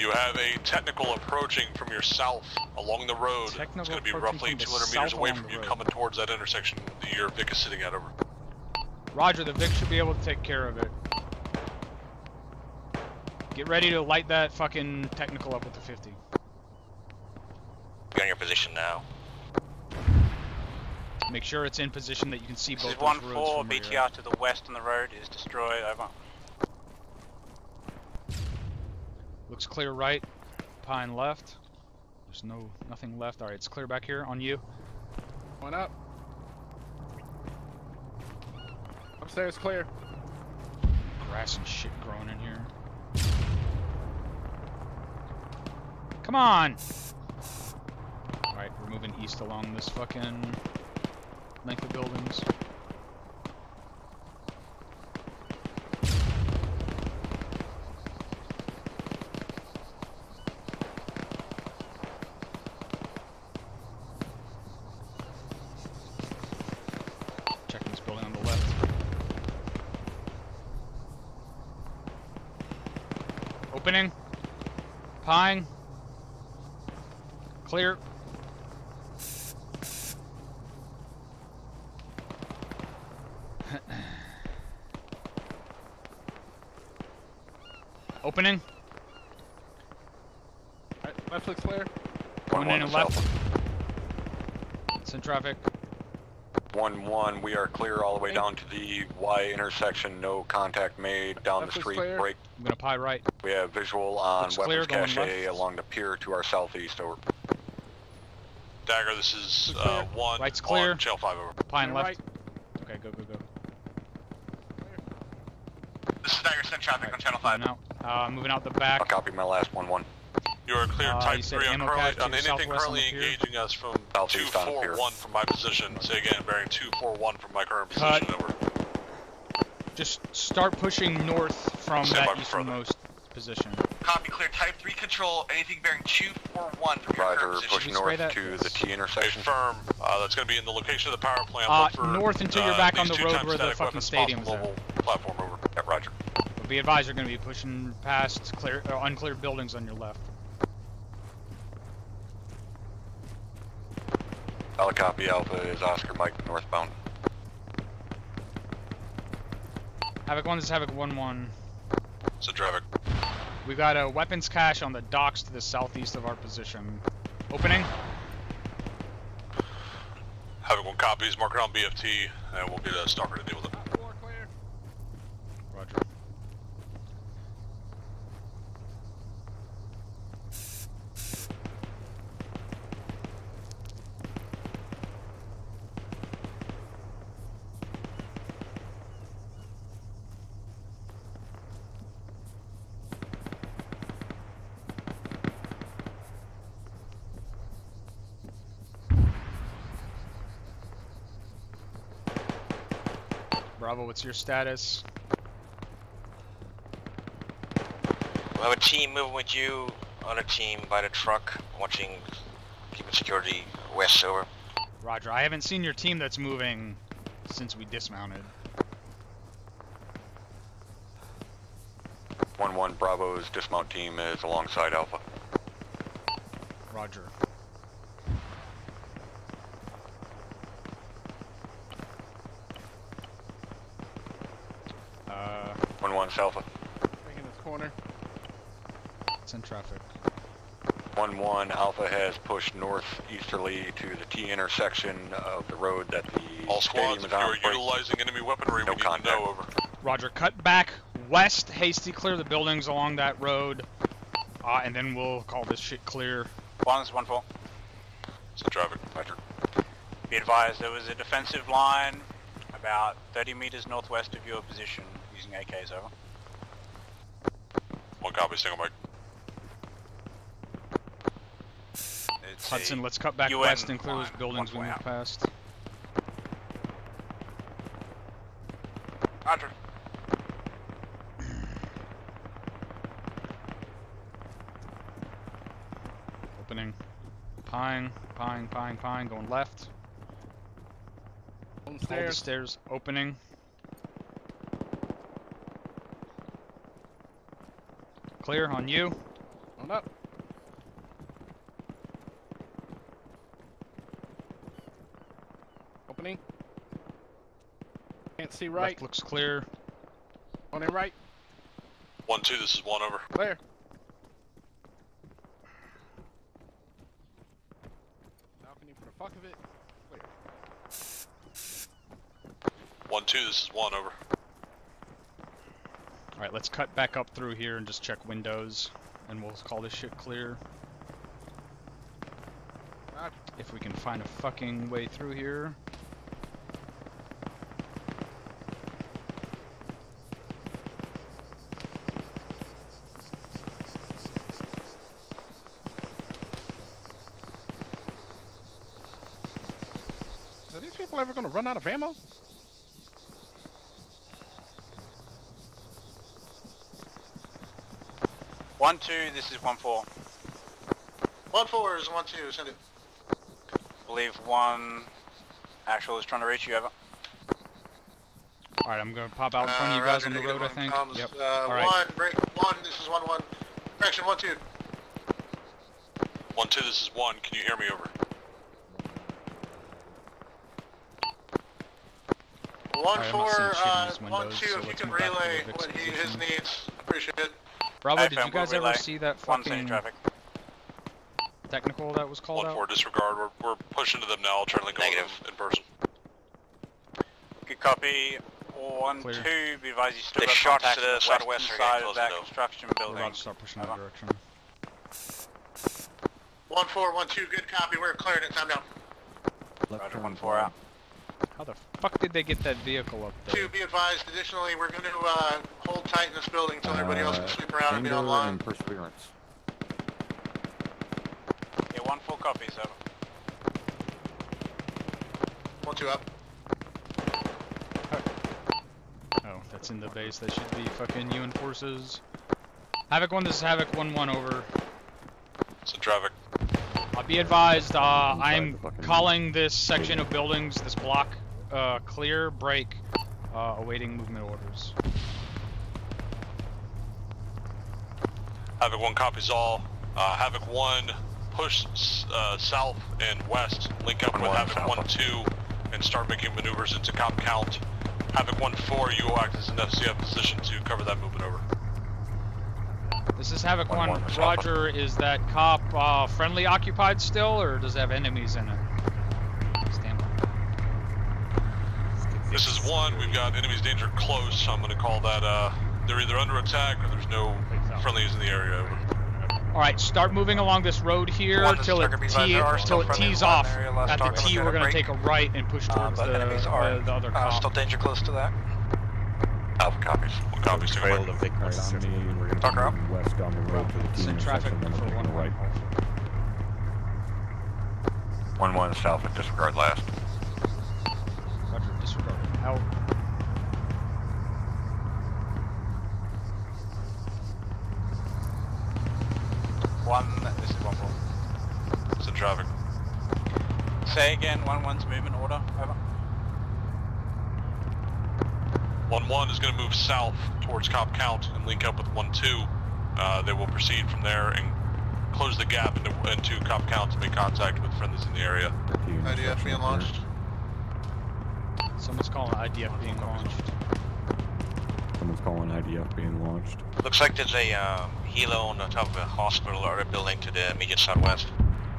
You have a technical approaching from your south along the road. It's going to be roughly 200 meters away from you, coming towards that intersection that your VIC is sitting at, over. Roger, the VIC should be able to take care of it. Get ready to light that fucking technical up with the 50. Be on your position now. Make sure it's in position that you can see both roads. This is 1-4, BTR to the west on the road is destroyed, over. Looks clear right, pine left. There's nothing left. All right, it's clear back here on you. One up. Upstairs clear. Grass and shit growing in here. Come on. All right, we're moving east along this fucking length of buildings. Opening. Pine. Clear. Opening. Alright, left looks clear. Going in and left. It's in traffic. 1-1, we are clear all the way down to the Y intersection, no contact made, down the street, break. I'm gonna pie right. We have visual on weapons cache along the pier to our southeast, over. Dagger, this is 1. Lights clear. Channel 5 over. Pine left. Right. Okay, go, go, go. This is Dagger, send traffic right on Channel 5. Moving out. Moving out the back. I'll copy my last 1-1. You are clear, type 3 on anything currently engaging us from 241 from my position. Say again, bearing 241 from my current position. Over. Just start pushing north from that easternmost position. Copy, clear, type 3 control, anything bearing 241 from your current position. Roger, push north to the T intersection. Firm, that's going to be in the location of the power plant. North until you're back on the road where the fucking stadium is at. Platform over. Yeah, roger. But be advised you're going to be pushing past clear, uncleared buildings on your left. Copy, Alpha is Oscar Mike, northbound. Havoc 1, this is Havoc 1-1. It's a traffic. We've got a weapons cache on the docks to the southeast of our position. Opening. Havoc 1 copies, mark it on BFT, and we'll get a stalker to deal with it. Roger. Bravo, what's your status? We'll have a team moving with you on a team by the truck, watching, keeping security west, over. Roger, I haven't seen your team that's moving since we dismounted. 1-1, Bravo's dismount team is alongside Alpha. Roger. Alpha. In this corner. It's in traffic. 1-1 Alpha has pushed northeasterly to the T intersection of the road that the all squads. If you're utilizing enemy weaponry, we need to know, over. Roger. Cut back west. Hasty clear the buildings along that road, and then we'll call this shit clear. Long is 1-4. It's in traffic. Roger. Be advised, there was a defensive line about 30 meters northwest of your position. Using AKs, over. 1 copy, single mic. Hudson, let's cut back west and clear those buildings we move past. Roger. Opening. Pine, pine, pine, pine, going left. On the stairs. All the stairs, opening. Clear on you. On up. Opening. Can't see right. Left looks clear. On in right. 1-2, this is 1 over. Clear. Balcony for the fuck of it. Clear. 1-2, this is 1 over. Alright, let's cut back up through here and just check windows, and we'll call this shit clear. Roger. If we can find a fucking way through here. Are these people ever gonna run out of ammo? One, 2, this is 1-4. 1-4 is 1-2, send it. I believe 1 actual is trying to reach you, over. Alright, I'm going to pop out in front of you guys on the road, I think. Comms, yep. Right. 1, this is 1-1. Correction, 1-2. 1-2, this is 1, can you hear me, over? 1-4, 1-2, if you can relay what his needs, appreciate it. Bravo, did you guys ever see that fucking technical that was called out? 1-4, disregard. We're pushing to them now. I'll try to link up in person. Good copy. 1-2, be advised you still got shots to the southwest side of that construction building. We're about to start pushing that direction. 1412, good copy. We're cleared at time now. Roger, 14 out. How the fuck did they get that vehicle up there? To be advised, additionally, we're going to hold tight in this building until everybody else can sleep around and be online. Perseverance. Yeah, 1-4 copy, 7. 1-2 up. Oh, that's in the base. That should be fucking UN forces. Havoc 1, this is Havoc 1-1, over. It's a traffic. Be advised, I'm calling this section of buildings, this block, clear, break, awaiting movement orders. Havoc 1 copies all. Havoc 1, push south and west, link up with Havoc 1-2, and start making maneuvers into Cop Count. Havoc 1-4, you will act as an FCF position to cover that movement over. This is Havoc 1. Roger, is that cop friendly occupied still, or does it have enemies in it? Stand by. This is 1. We've got enemies danger close. I'm going to call that they're either under attack or there's no friendlies in the area. Over. All right, start moving along this road here till it tees off. At the T, we're going to take a right and push towards the other cop. Still danger close to that. Alpha copies. One copy, so trail to VIX right on me, and we're going to Tucker up west on the road to the team section, then we're going to right. 1-1 south at disregard last. Roger, disregard out. This is 1-4. It's in traffic. Say again, 1-1's movement order, over. 1-1 is going to move south towards Cop Count and link up with 1-2. They will proceed from there and close the gap into Cop Count to make contact with friendlies in the area. IDF being launched. Someone's calling IDF being launched. Looks like there's a helo on the top of a hospital or a building to the immediate southwest.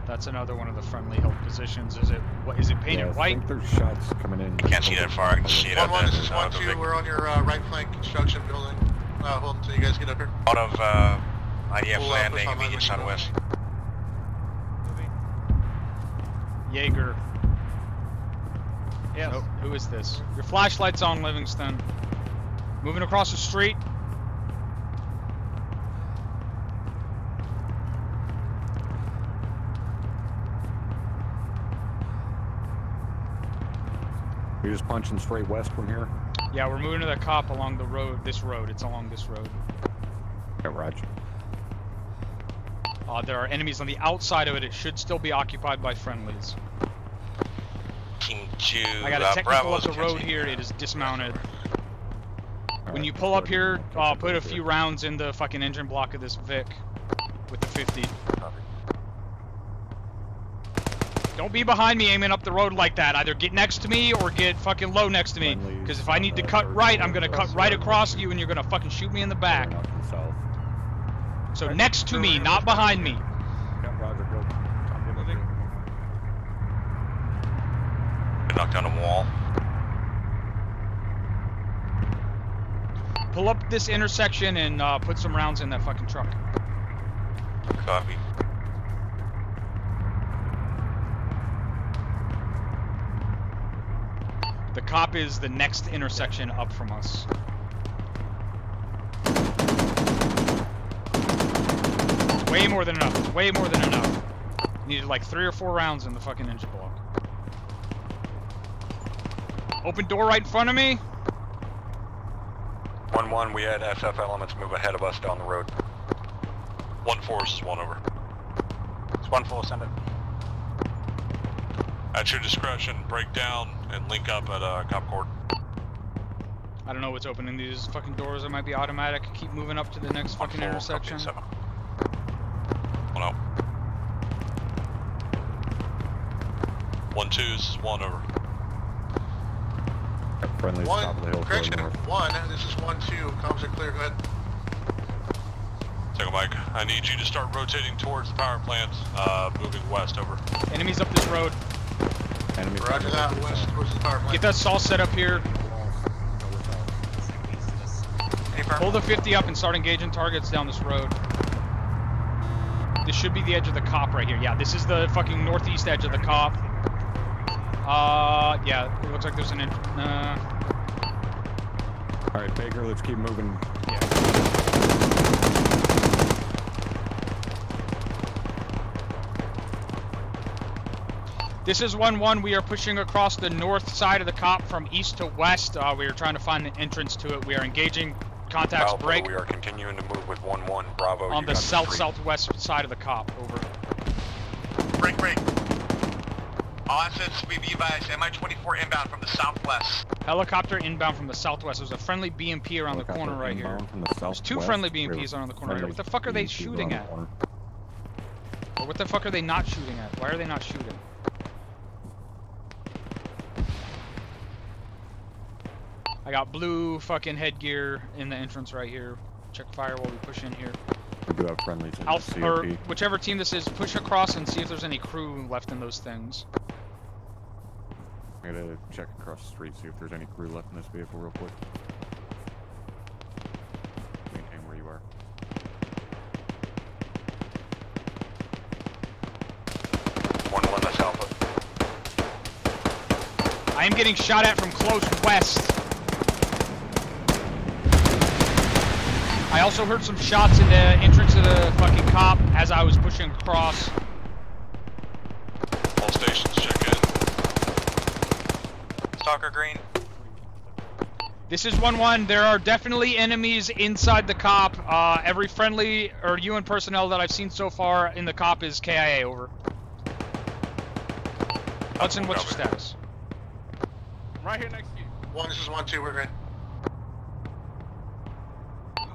That's another one of the friendly held positions. Is it? What is it? Painted white. I think there's shots coming in. I can't see that far. I can see it out there. 1-1, this is 1-2. We're on your right flank construction building. Hold until you guys get up here. Out of IDF landing, immediate southwest. Jaeger. Yes. Nope. Who is this? Your flashlight's on, Livingston. Moving across the street. You're just punching straight west from here? Yeah, we're moving to the cop along the road, this road. It's along this road. Yeah, roger. There are enemies on the outside of it. It should still be occupied by friendlies. Team 2, I got a technical up the road here. It is dismounted. Right, when you pull up here, put a few rounds in the fucking engine block of this VIC with the 50. Don't be behind me aiming up the road like that. Either get next to me or get fucking low next to me. Because if I need to cut right, I'm going to cut right across you and you're going to fucking shoot me in the back. So next to me, not behind me. Knock down a wall. Pull up this intersection and put some rounds in that fucking truck. Copy. The cop is the next intersection up from us. Way more than enough. Way more than enough. Needed like 3 or 4 rounds in the fucking engine block. Open door right in front of me. 1-1, we had SF elements move ahead of us down the road. 1-4 is 1 over. It's 1-4, send it. At your discretion, break down and link up at Cop Court. I don't know what's opening these fucking doors. It might be automatic. Keep moving up to the next fucking intersection. One out. 1-2, this is 1 over. Friendly's top of the hill. Correction, 1, this is 1-2. Comms are clear, go ahead. Take a mic. I need you to start rotating towards the power plant, moving west over. Enemies up this road. Roger that, west towards the power plant. Get that saw set up here. Pull the 50 up and start engaging targets down this road. This should be the edge of the COP right here. Yeah, this is the fucking northeast edge of the COP. Yeah, it looks like there's an... Alright, Baker, let's keep moving. Yeah. This is 1-1. We are pushing across the north side of the COP from east to west. We are trying to find an entrance to it. We are engaging. Contacts Alpha, break. We are continuing to move with 1-1. Bravo. On the south-southwest side of the COP. Over. Break, break. All assets will be advised. MI-24 inbound from the southwest. Helicopter inbound from the southwest. There's a friendly BMP around the corner right here. There's two friendly BMPs around the corner right here. What the fuck are they shooting at? Or what the fuck are they not shooting at? Why are they not shooting? I got blue fucking headgear in the entrance right here. Check fire while we push in here. We do have friendlies in Alpha, the COP. Or whichever team this is, push across and see if there's any crew left in those things. I gotta check across the street, see if there's any crew left in this vehicle real quick. Maintain where you are. One, that's Alpha. I am getting shot at from close west. I also heard some shots in the entrance of the fucking COP as I was pushing across. All stations, check in. Stalker green. This is 1-1. There are definitely enemies inside the COP. Every friendly or UN personnel that I've seen so far in the COP is KIA, over. Hudson, what's your status? I'm right here next to you. One, this is 1-2, we're good.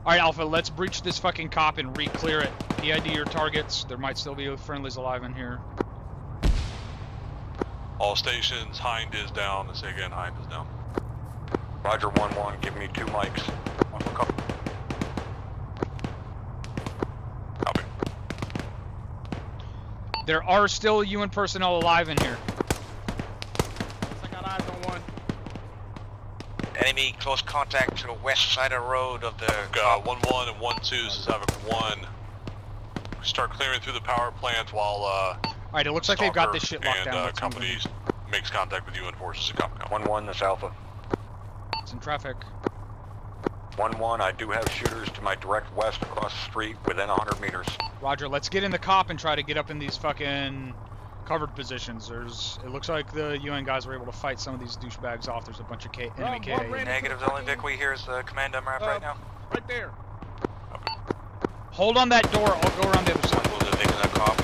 Alright, Alpha, let's breach this fucking COP and re-clear it. PID your targets. There might still be friendlies alive in here. All stations, Hind is down. Let's say again, Hind is down. Roger, 1-1, give me 2 mics. One for cover. Copy. There are still UN personnel alive in here. Enemy close contact to the west side of the road of the... 1-1 and 1-2, so have a 1. Start clearing through the power plant while... Alright, it looks like they've got this shit locked down. And companies makes contact with UN forces. 1-1, that's Alpha. It's in traffic. 1-1, I do have shooters to my direct west across the street within 100 meters. Roger, let's get in the COP and try to get up in these fucking... covered positions. There's. It looks like the UN guys were able to fight some of these douchebags off. There's a bunch of enemy KIA. Negative. The only Vic we hear is the command MRF right now. Right there. Okay. Hold on that door. I'll go around the other side. We'll just take that cop.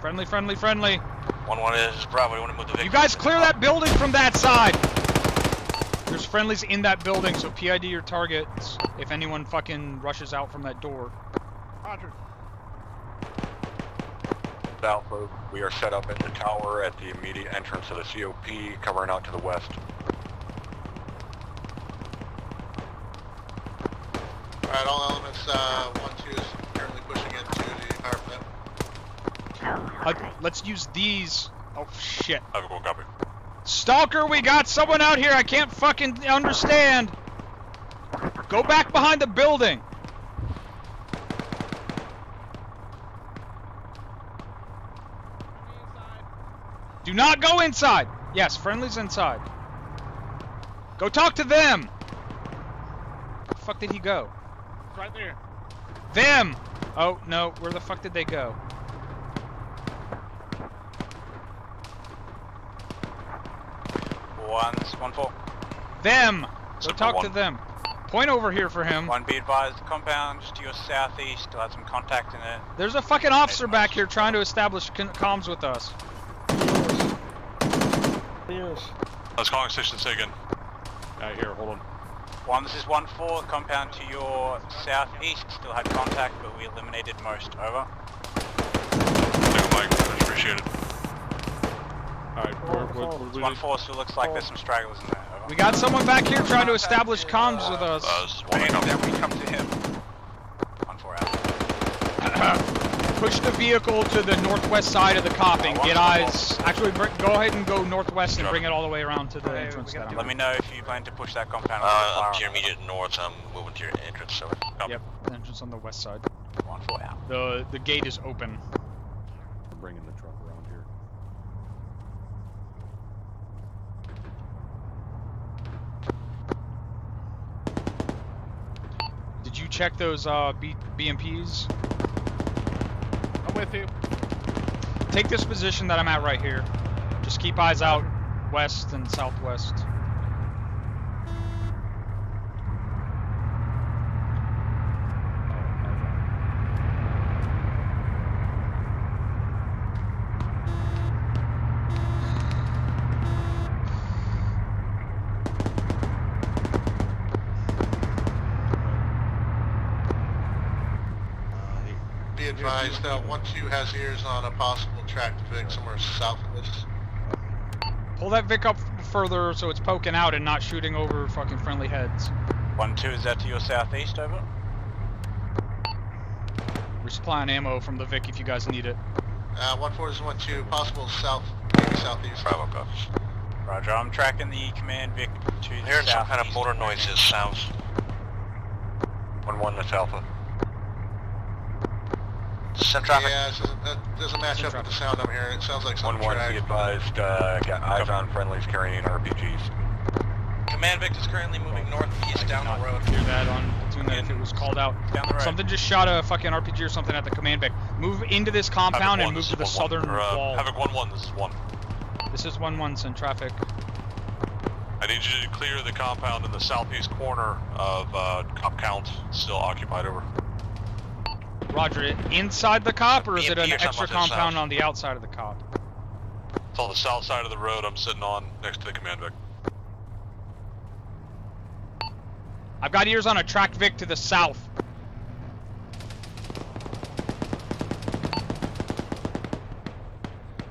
Friendly, friendly, friendly. 1-1 is Bravo. You want to move the Vic? You guys clear that building from that side. There's friendlies in that building, so PID your targets if anyone fucking rushes out from that door. Roger. Alpha, we are set up at the tower at the immediate entrance of the COP, covering out to the west. Alright, all elements, 1-2 is currently pushing into the power plant. Let's use these. Oh, shit. I have a cool copy. Stalker, we got someone out here. I can't fucking understand. Go back behind the building. Do not go inside. Yes, friendly's inside. Go talk to them. Where the fuck did he go? It's right there. Them. Oh, no. Where the fuck did they go? One's 1-4. Them. Go talk to them. Point over here for him. One, be advised, the compound just to your southeast. Still had some contact in it. There's a fucking officer back here trying to establish comms with us. Yes. I was calling station again. Out here, hold on. One, this is 1-4. Compound to your southeast. Still had contact, but we eliminated most. Over. Thank you, Mike. That's appreciated. Alright, 1-4 still looks like there's some stragglers in there. Over. We got someone back here trying to establish comms with us. Then we come to him. 1-4 out. push the vehicle to the northwest side of the copping. Get eyes. Actually, go ahead and go northwest and bring it all the way around to the entrance. Let me know if you plan to push that compound. Up to your immediate north. I'm moving to your entrance. So yep, the entrance on the west side. The gate is open. I'm bringing the truck around here. Did you check those BMPs? I'm with you. Take this position that I'm at right here. Just keep eyes out west and southwest. Once you has ears on a possible track to VIC somewhere south of us. Pull that VIC up further so it's poking out and not shooting over fucking friendly heads. 1-2, is that to your southeast, over? We're supplying ammo from the VIC if you guys need it. 1-4 is 1-2, possible south, maybe southeast. Bravo, cops. Roger, I'm tracking the command VIC to the hearing some kind of motor noises, sounds. 1-1, that's Alpha. Yeah, it doesn't match up with the sound I'm hearing. It sounds like something. 1-1, be advised, got eyes on friendlies carrying RPGs. Command Vic is currently moving northeast down the road. Hear that on platoon if it was called out. Down the road. Something just shot a fucking RPG or something at the command Vic. Move into this compound and move to the southern wall. Havoc 1-1, this is 1. This is 1-1, send traffic. I need you to clear the compound in the southeast corner of Cop Count, still occupied, over. Roger, inside the cop, or is it an extra compound on the outside of the cop? It's on the south side of the road I'm sitting on, next to the command Vic. I've got ears on a tracked Vic to the south.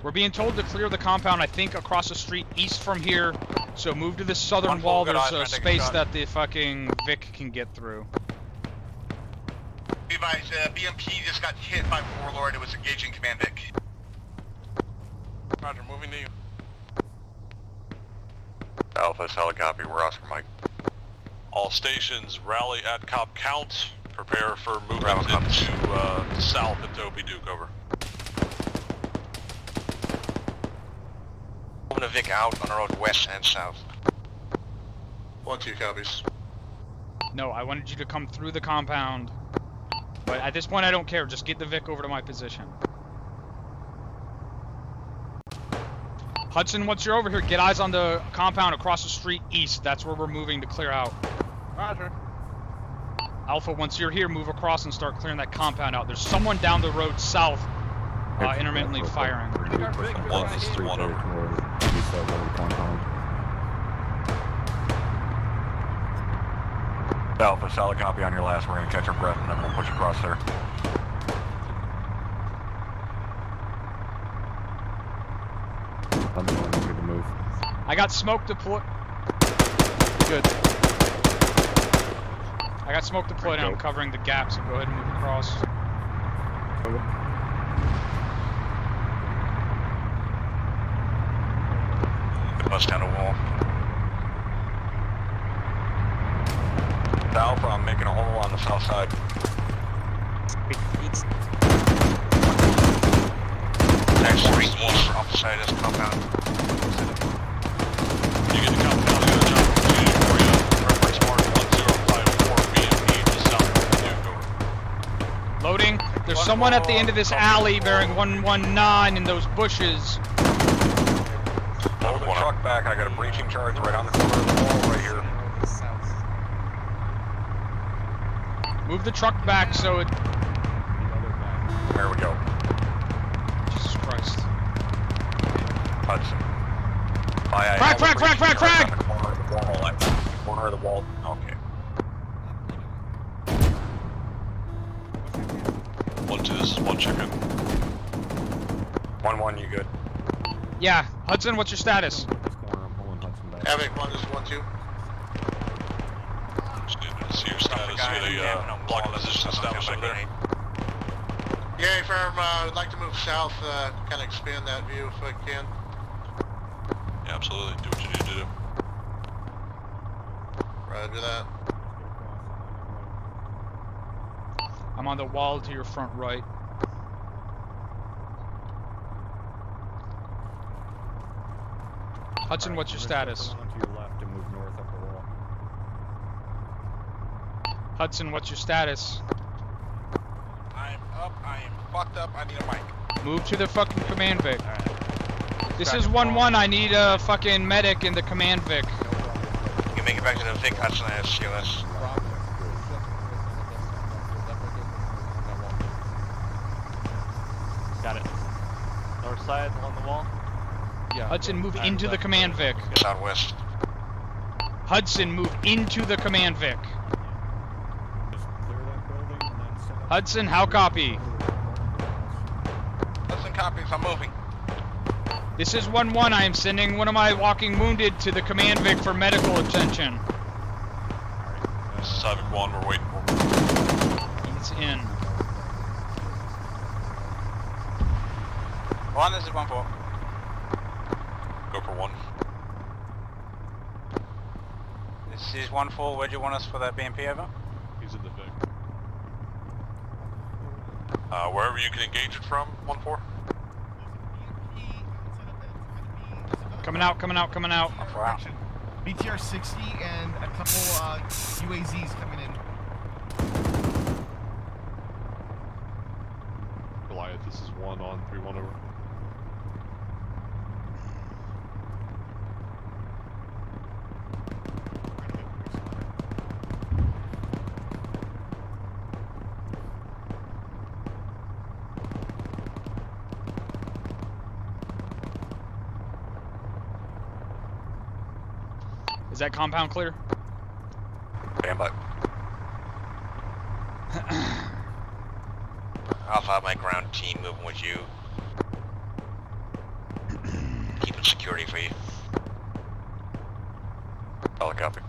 We're being told to clear the compound, I think, across the street east from here. So move to the southern wall, there's a space that the fucking Vic can get through. BMP just got hit by Warlord. It was engaging command Vic. Roger, moving to you. Alpha, solid copy. We're Oscar Mike. All stations rally at Cop Count. Prepare for movement to south into OP Duke, over. Moving to Vic out on the road west and south. 1-2 copies. No, I wanted you to come through the compound. But at this point, I don't care. Just get the Vic over to my position. Hudson, once you're over here, get eyes on the compound across the street east. That's where we're moving to clear out. Roger. Alpha, once you're here, move across and start clearing that compound out. There's someone down the road south intermittently firing. Alpha, solid copy on your last. We're gonna catch our breath and then we'll push across there. I'm going to move. I got smoke deployed. Good. I got smoke deployed and I'm covering the gap, so go ahead and move across. Okay. Bust down a wall. Alpha, I'm making a hole on the south side. Next street, water opposite us, compound. You get the compound, you got a job opportunity for you. Reference mark 1054 BMP to south. Loading. There's someone at the end of this alley bearing 119 in those bushes. Hold the truck back, I got a breaching charge right on the corner of the wall right here. Move the truck back so it... There we go. Jesus Christ. Hudson. Frag! Corner of the wall. Okay. 1-2, this is 1 chicken. 1-1, you good? Yeah. Hudson, what's your status? I'm pulling Hudson back. Havoc, 1 is 1-2. See your status, the block position established over there. Gary firm, I'd like to move south, kind of expand that view if I can. Yeah, absolutely. Do what you need to do. Roger that. I'm on the wall to your front right. Hudson, right, what's your status? To your left and move north up the wall. Hudson, what's your status? I'm up, I am fucked up, I need a mic. Move to the fucking command VIC. Right. This is 1-1, I need a fucking medic in the command VIC. You can make it back to the VIC, Hudson, I have CLS. Got it. North side, along the wall? Yeah. Hudson, move into the command VIC. Southwest. Hudson, move into the command VIC. Hudson, how copy? Hudson copies, I'm moving. This is 1-1, I am sending one of my walking wounded to the command VIC for medical attention. Alright, this is 7-1, we're waiting for him. He's in. One, this is 1-4. Go for 1. This is 1-4, where do you want us for that BMP over? He's in the VIC. Wherever you can engage it from, 1-4. Coming out. BTR-60 and a couple UAZs coming in. Goliath, this is 1 on 3-1 over. Is that compound clear? Stand by. I'll have my ground team moving with you. Keeping security for you. Helicopter.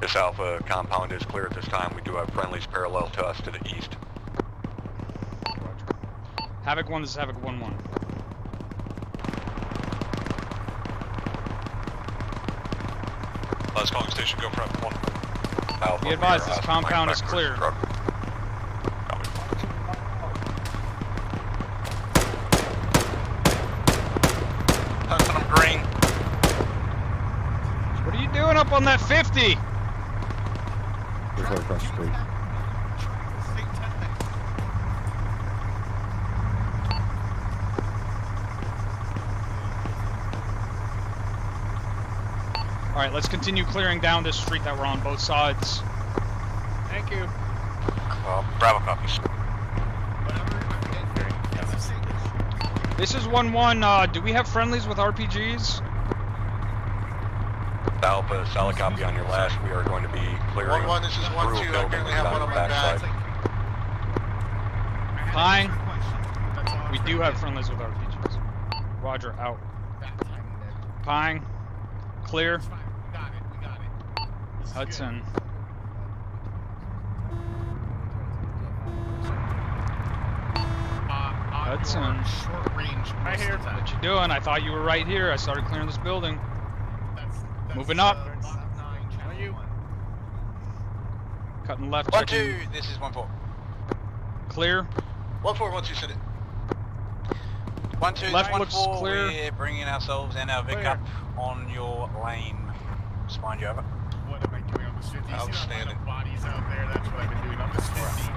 This Alpha compound is clear at this time. We do have friendlies parallel to us to the east. Roger. Havoc 1, this is Havoc 1-1. Calling station, go front 1. Alpha, be advised, this compound is clear. Hudson, I'm green. What are you doing up on that 50? We're right across the street. Alright, let's continue clearing down this street that we're on, both sides. Thank you. Bravo copies. This is 1-1, do we have friendlies with RPGs? Alpha, solid copy on your last, we are going to be clearing. 1-1, this is 1-2, I currently have one on my back. Fine. We do have friendlies with RPGs. Roger, out. Pine. Clear. We got it. Hudson. Hudson. Short range. Right here. What you doing? I thought you were right here. I started clearing this building. That's moving up. Cutting left. 1-2. This is 1-4. Clear. 1-4. 1-2. Send it. 1-2. Left looks clear. We're bringing ourselves and our VIC up on your lane. Spine you over. What am I doing on this 50? Outstanding. Bodies out there. That's what I've been doing on this 50.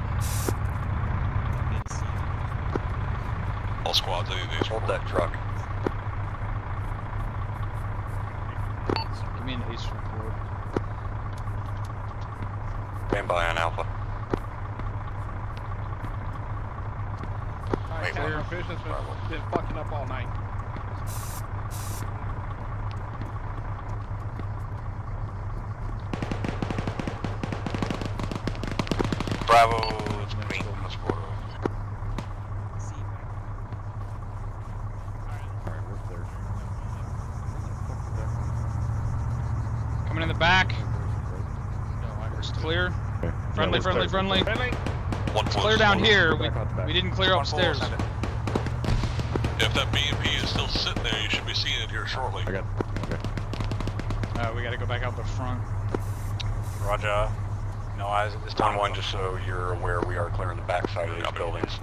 All squads, hold that truck. Give me an ace report. Stand by on Alpha. Alright, your business has been fucking up all night. Bravo, it's green. Alright, we're clear. Coming in the back. Clear. Friendly. Friendly. Clear down here. We didn't clear upstairs. If that BMP is still sitting there, you should be seeing it here shortly. Okay. We gotta go back out the front. Roger. No eyes at this time. 1-1, just so you're aware, we are clearing the backside of these buildings.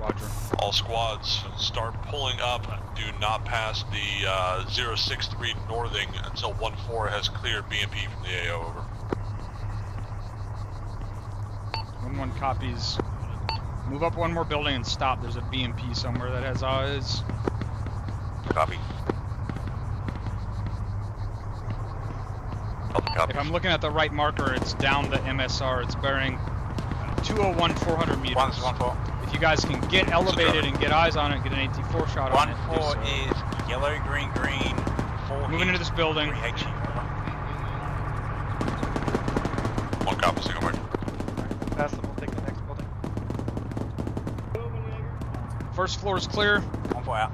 Roger. All squads, start pulling up. Do not pass the 063 northing until 1-4 has cleared BMP from the AO. Over. 1-1 copies. Move up one more building and stop. There's a BMP somewhere that has eyes. Copy. If I'm looking at the right marker, it's down the MSR. It's bearing 201, 400 meters. 1-4. If you guys can get elevated and get eyes on it, get an AT4 shot on it. 1-4 is yellow, green, green. Moving into this building. One copy, single mark. Pass them, we'll take the next building. First floor is clear. 1-4 out.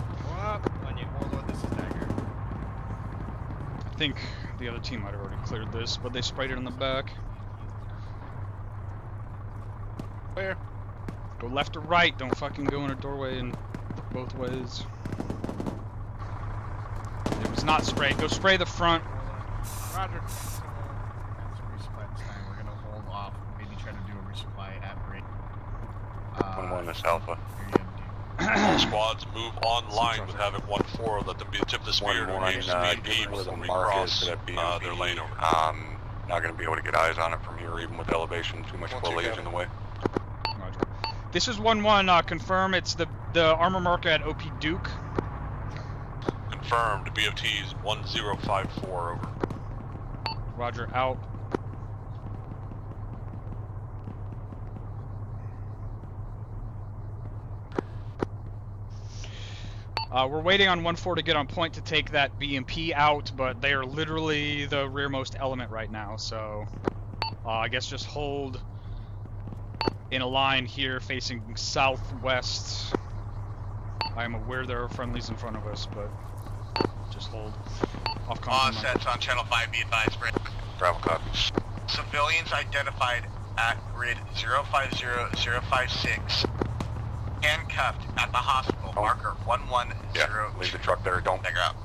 I think the other team might have already cleared this, but they sprayed it in the back. Clear. Go left or right, don't fucking go in a doorway in both ways. It was not sprayed, go spray the front. Roger. We're gonna hold off, maybe try to do a resupply at rate. 1-1, Miss Alpha. All squads move online with having 1-4. Let them be the tip of the spear to engage BMP with them recross their lane over. Not going to be able to get eyes on it from here, even with elevation. Too much foliage in the way. This is 1-1. Confirm it's the armor marker at OP Duke. Confirmed. BFT is 1054 over. Roger. Out. We're waiting on 1-4 to get on point to take that BMP out, but they are literally the rearmost element right now, so I guess just hold in a line here facing southwest. I am aware there are friendlies in front of us, but just hold. Off comms. Sets on channel 5, be advised. Bravo, copy. Civilians identified at grid 050056. Handcuffed at the hospital. Marker 110. Yeah, leave the truck there. Don't pick her up.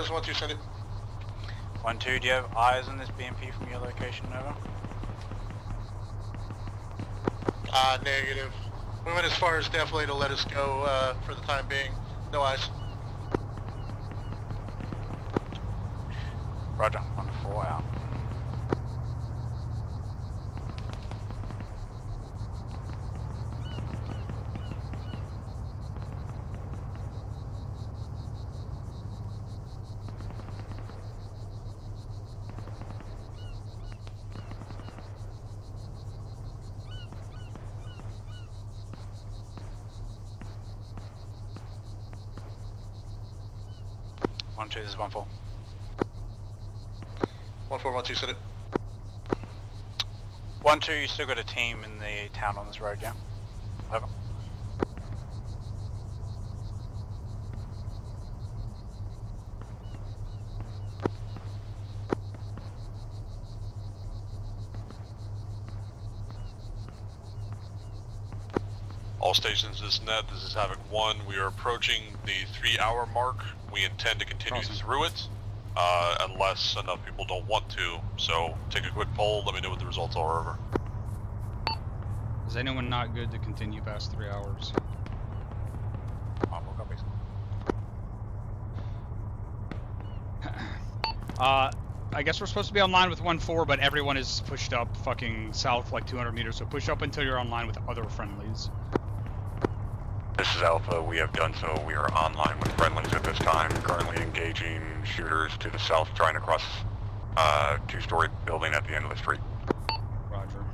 Is 1-2, send it. 1-2, do you have eyes on this BMP from your location, over? Negative. We went as far as definitely to let us go for the time being. No eyes. Roger, 1-4 out. This is 1-4. 1-4, 1-2, set it. 1-2, you still got a team in the town on this road, yeah? Over. All stations, this is Ned, this is Havoc 1. We are approaching the 3-hour mark. We intend to continue through it, unless enough people don't want to. So take a quick poll, let me know what the results are, over. Is anyone not good to continue past 3 hours? I guess we're supposed to be online with 1-4, but everyone is pushed up fucking south like 200 meters, so push up until you're online with other friendlies. This is Alpha, we have done so. We are online with friendlies at this time, currently engaging shooters to the south, trying to cross two-story building at the end of the street. Roger.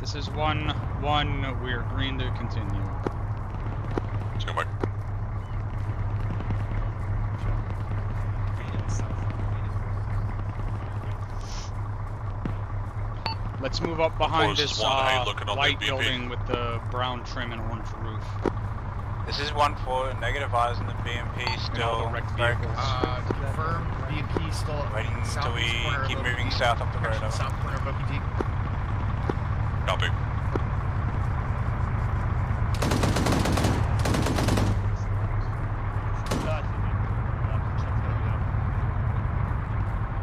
This is 1-1, we are green to continue. 2-1. Let's move up behind this white building with the brown trim and orange roof. This is 1-4, negative eyes in the BMP still. Confirm, BMP still waiting until we keep moving south up the road. South corner of OP Duke. Copy.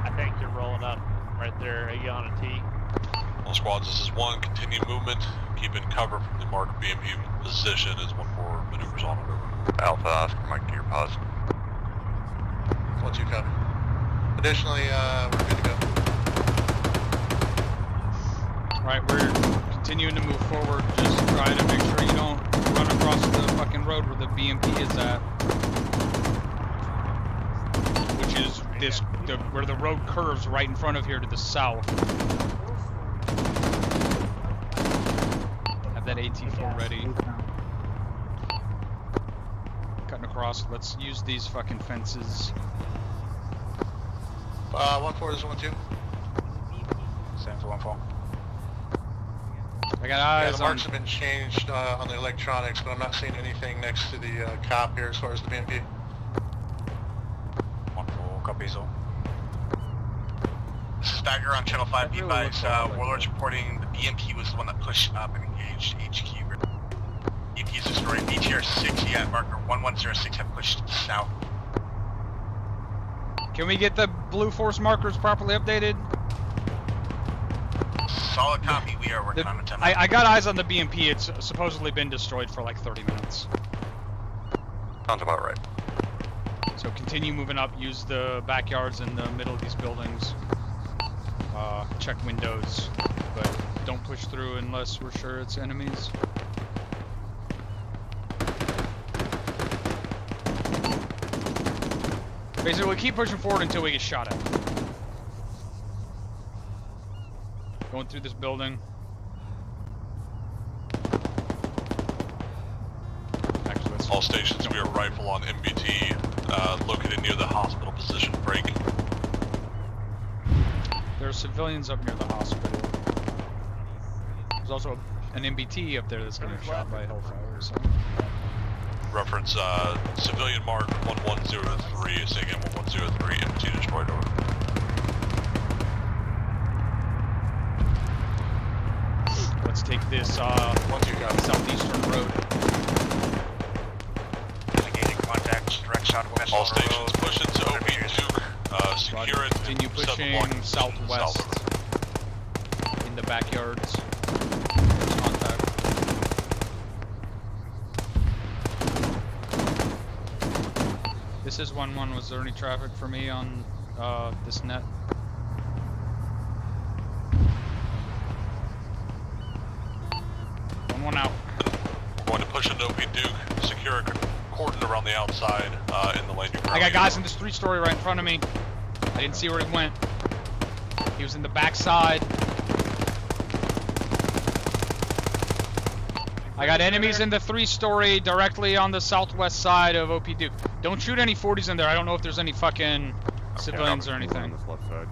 I think you're rolling up right there, are you on a T? Squads, this is 1, continue movement, keep in cover from the marked BMP position as 1-4 maneuvers on over. Alpha, Oscar, Mike, to your pause. 1-2 copy. Additionally, we're good to go. Alright, we're continuing to move forward, just try to make sure you don't run across the fucking road where the BMP is at. Which is this, where the road curves right in front of here to the south. That AT4 ready. Cutting across. Let's use these fucking fences. 1-4, this is 1-2. Stand for 1-4. I got eyes. Yeah, the marks have been changed on the electronics, but I'm not seeing anything next to the cop here as far as the BMP. 1-4, copy zone. This is Dagger on Channel 5 B-Bites. Warlord's reporting the BMP was the one that pushed up and engaged HQ. BMP is destroyed. BTR-60 at marker 1106 have pushed south. Can we get the blue force markers properly updated? Solid copy. We are working on a 10. I got eyes on the BMP. It's supposedly been destroyed for like 30 minutes. Sounds about right. So continue moving up. Use the backyards in the middle of these buildings. Check windows, but don't push through unless we're sure it's enemies. Basically, we keep pushing forward until we get shot at. Going through this building. Actually, let's all stations, we are rifle on MBT, located near the hospital position break. There are civilians up near the hospital. There's also an MBT up there that's getting shot by Hellfire. So. Reference civilian mark 1103, saying 1103, MBT destroyed over. Let's take this southeastern road. Negating contacts, direct shot west. All stations push into OP Duke. Secure it. Continue pushing southwest in the backyards. Contact. This is 1-1. Was there any traffic for me on this net? One out. We're going to push into OP Duke. Secure a cordon around the outside in the lane. I got guys in this 3-story right in front of me. I didn't see where he went. He was in the backside. I got enemies in the 3-story directly on the southwest side of OP Duke. Don't shoot any 40s in there. I don't know if there's any fucking civilians or anything. On this left side.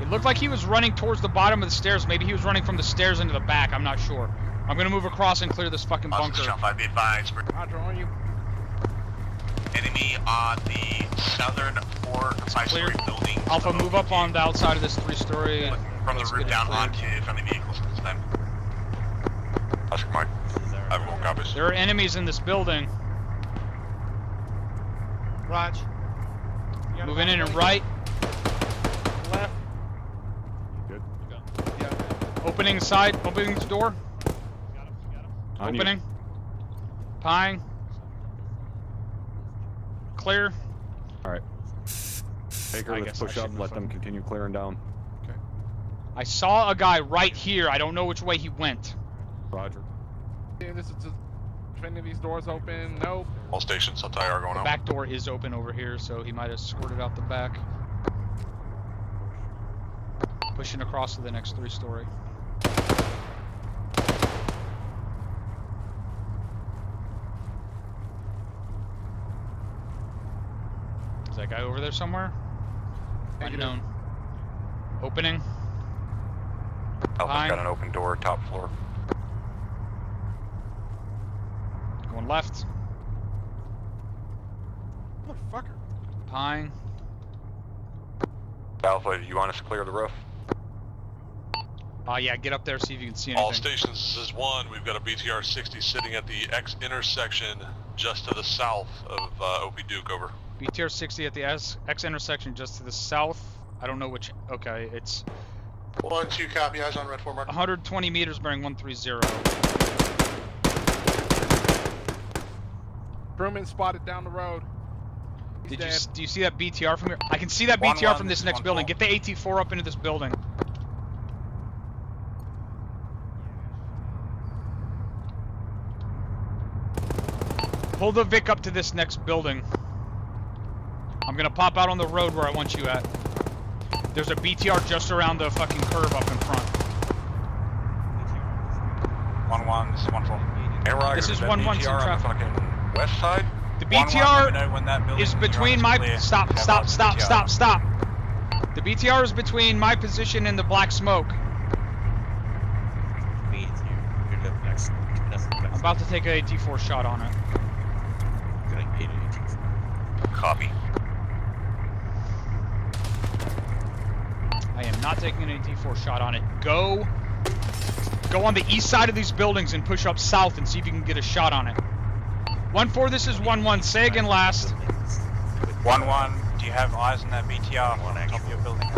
It looked like he was running towards the bottom of the stairs. Maybe he was running from the stairs into the back. I'm not sure. I'm gonna move across and clear this fucking bunker. Roger, on you. Enemy on the southern 4-5-story building. Alpha, move up on the outside of this 3-story. From the roof down onto friendly vehicles this time. Oscar Mike. Everyone copies. There are enemies in this building. Roger. Moving in and right. Left. Good. Yeah. Opening side. Opening the door. Got him. Opening. Pieing. Clear. All right. Baker, let's push up. Let them continue clearing down. I saw a guy right here. I don't know which way he went. Roger. This is just, if any of these doors open, nope. All stations, I'll tell you, are going out. The back door is open over here, so he might have squirted out the back. Pushing across to the next three-story. Is that guy over there somewhere? Unknown. Opening. Oh, I've got an open door, top floor. Going left. Motherfucker. Pine. Alpha, you want us to clear the roof? Yeah, get up there, see if you can see anything. All stations, this is one. We've got a BTR-60 sitting at the X intersection just to the south of OP Duke, over. BTR-60 at the X intersection just to the south. I don't know which. Okay, it's... 1-2 copy, eyes on red 4 mark. 120 meters bearing 130. Crewman spotted down the road. Do you see that BTR from here? I can see that BTR from this next building. Get the AT4 up into this building. Pull the VIC up to this next building. I'm gonna pop out on the road where I want you at. There's a BTR just around the fucking curve up in front. 1-1, this is 1-4. This is 1-1, traffic. West side? The BTR is between my... Stop. The BTR is between my position and the black smoke. I'm about to take an AT4 shot on it. Copy. I am not taking an AT4 shot on it. Go on the east side of these buildings and push up south and see if you can get a shot on it. 1-4, this is 1-1. Say again last. 1-1, do you have eyes on that BTR on top of your building?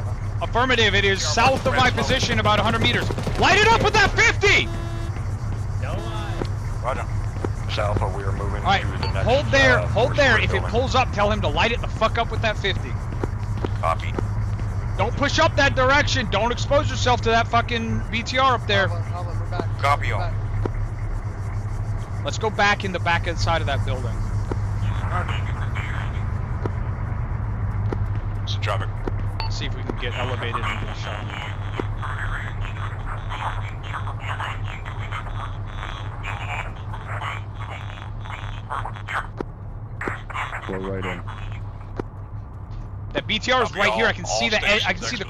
Affirmative, it is south of my position, about 100 meters. Light it up with that 50! No eyes. Roger. Alpha, we are moving to the next. Hold there. If it pulls up, tell him to light it the fuck up with that 50. Copy. Don't push up that direction. Don't expose yourself to that fucking BTR up there. I'll let, we're back. Copy on. Let's go back in the back side of that building. It's traffic. Let's see if we can get elevated and get a shot. Go right in. That BTR is right here. I can see the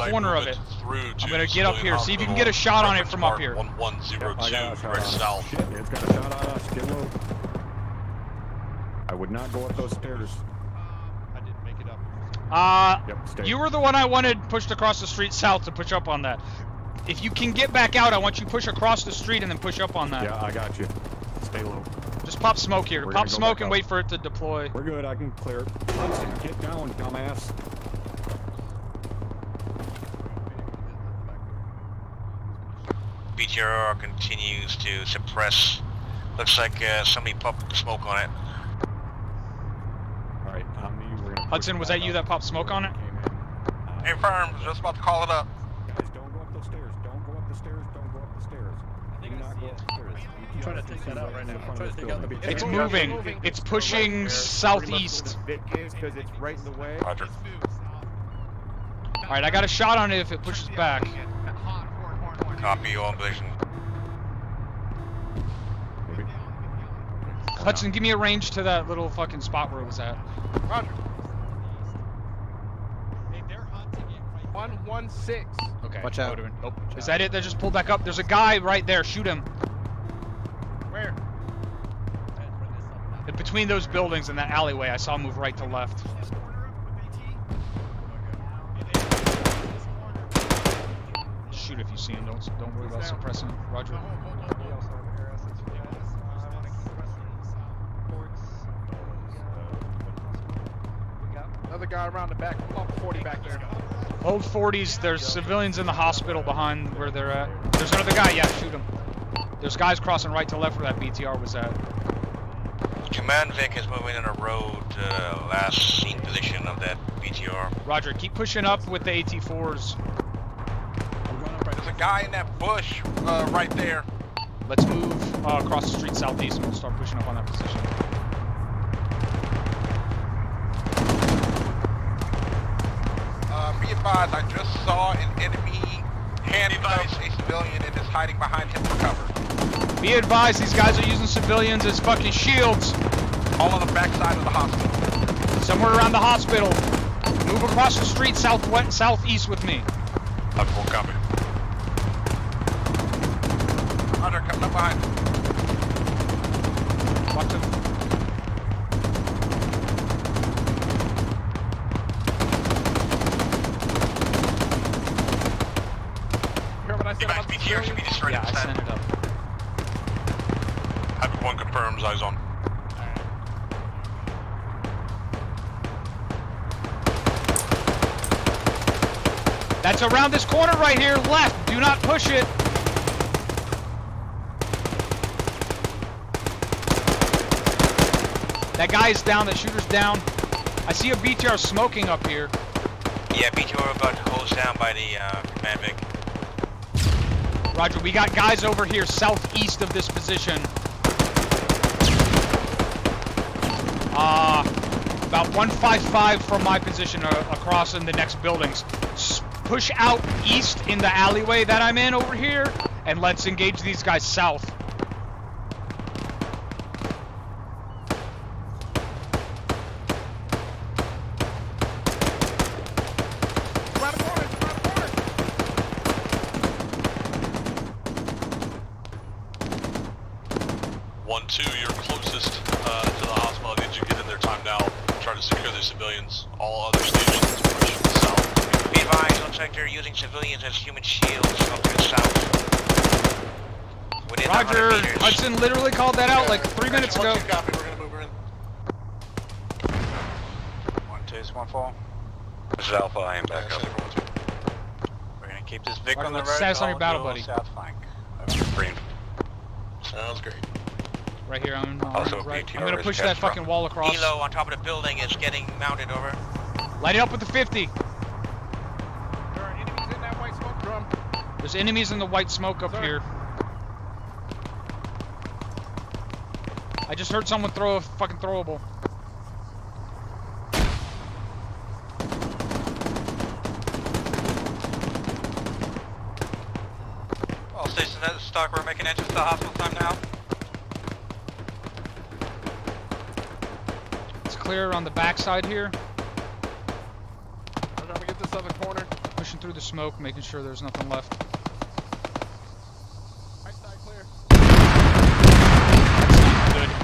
corner of it. I'm gonna get up here, see if you can get a shot on it from up here. 1102 right south. Shit, it's got a shot on us. Get low. I would not go up those stairs. I didn't make it up. Yep, you were the one I wanted pushed across the street south to push up on that. If you can get back out, I want you to push across the street and then push up on that. Yeah, I got you. Stay low. Just pop smoke here. Pop smoke and wait for it to deploy. We're good. I can clear it. Get down, dumbass. BTR continues to suppress. Looks like somebody popped smoke on it. All right, Hudson, was that you that popped smoke on it? Hey, firm, just about to call it up. Guys, don't go up those stairs. Don't go up the stairs. Don't go up the stairs. I think I see it. I'm trying to take that out right now. It's moving. It's pushing southeast. Alright, I got a shot on it if it pushes back. Copy on vision. Hudson, give me a range to that little fucking spot where it was at. Roger. 116. Okay. Watch out. Oh, is that it? They just pulled back up. There's a guy right there. Shoot him. Where? And between those buildings and that alleyway, I saw him move right to left. Shoot if you see him. Don't worry about suppressing him. Roger. Another guy around the back. Up 40 back there. Hold 40s. There's civilians in the hospital behind where they're at. There's another guy. Yeah, shoot him. There's guys crossing right to left where that BTR was at. Command Vic is moving in a road to last seen position of that BTR. Roger, keep pushing up with the AT4s. a guy in that bush right there. Let's move across the street southeast and we'll start pushing up on that position. Be advised, I just saw an enemy hand advised a civilian and is hiding behind him for cover. Be advised, these guys are using civilians as fucking shields. All on the backside of the hospital. Somewhere around the hospital. Move across the street southwest, southeast with me. I'm full copy. Hunter, coming up behind. Watch him. You guys, BTR should be destroyed. Yeah, I sent it up. Hyper 1 confirms, eyes on. That's around this corner right here, left. Do not push it. That guy is down, that shooter's down. I see a BTR smoking up here. Yeah, BTR about to close down by the command Vic. Roger, we got guys over here southeast of this position. About 155 from my position across in the next buildings. Push out east in the alleyway that I'm in over here, and let's engage these guys south. Hudson literally called that out like 3 minutes ago. Copy. We're gonna move in. 1-2's one fall. This is Alpha. I am back up. We're gonna keep this Vic on the road. Status on your battle, buddy. South flank. Green. Sounds great. Right here. I'm also right. I'm gonna push that fucking wall across. Elo on top of the building is getting mounted over. Light it up with the 50. There are enemies in that white smoke drum. There's enemies in the white smoke up here. I just heard someone throw a fucking throwable. All stations at the stock, we're making entrance to the hospital time now. It's clear on the backside here. I'm gonna get this other corner. Pushing through the smoke, making sure there's nothing left.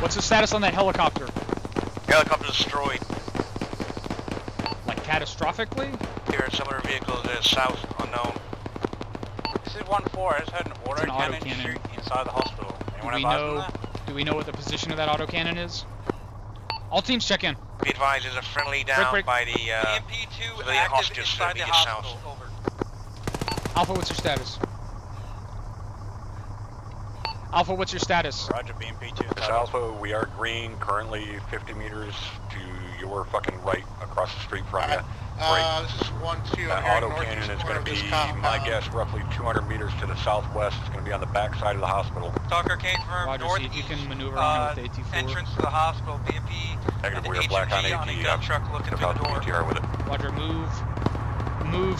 What's the status on that helicopter? Helicopter destroyed. Like catastrophically? Here are some of our vehicles that are south, unknown. This is 1-4, I just had an order cannon shoot inside the hospital. Do we know what the position of that autocannon is? All teams check in. Be advised, there's a friendly down by the BMP-2 active inside the hospital. Over. Alpha, what's your status? Alpha, what's your status? Roger, BMP-2. It's Alpha, we are green, currently 50 meters to your fucking right, across the street from you. This is 1-2. That autocannon is going to be, my guess, roughly 200 meters to the southwest. It's going to be on the back side of the hospital. Stalker came from northeast, you can maneuver with AT4. Entrance to the hospital, BMP. Negative, we are black on AT. I'm looking through the door. PTR with it. Roger, move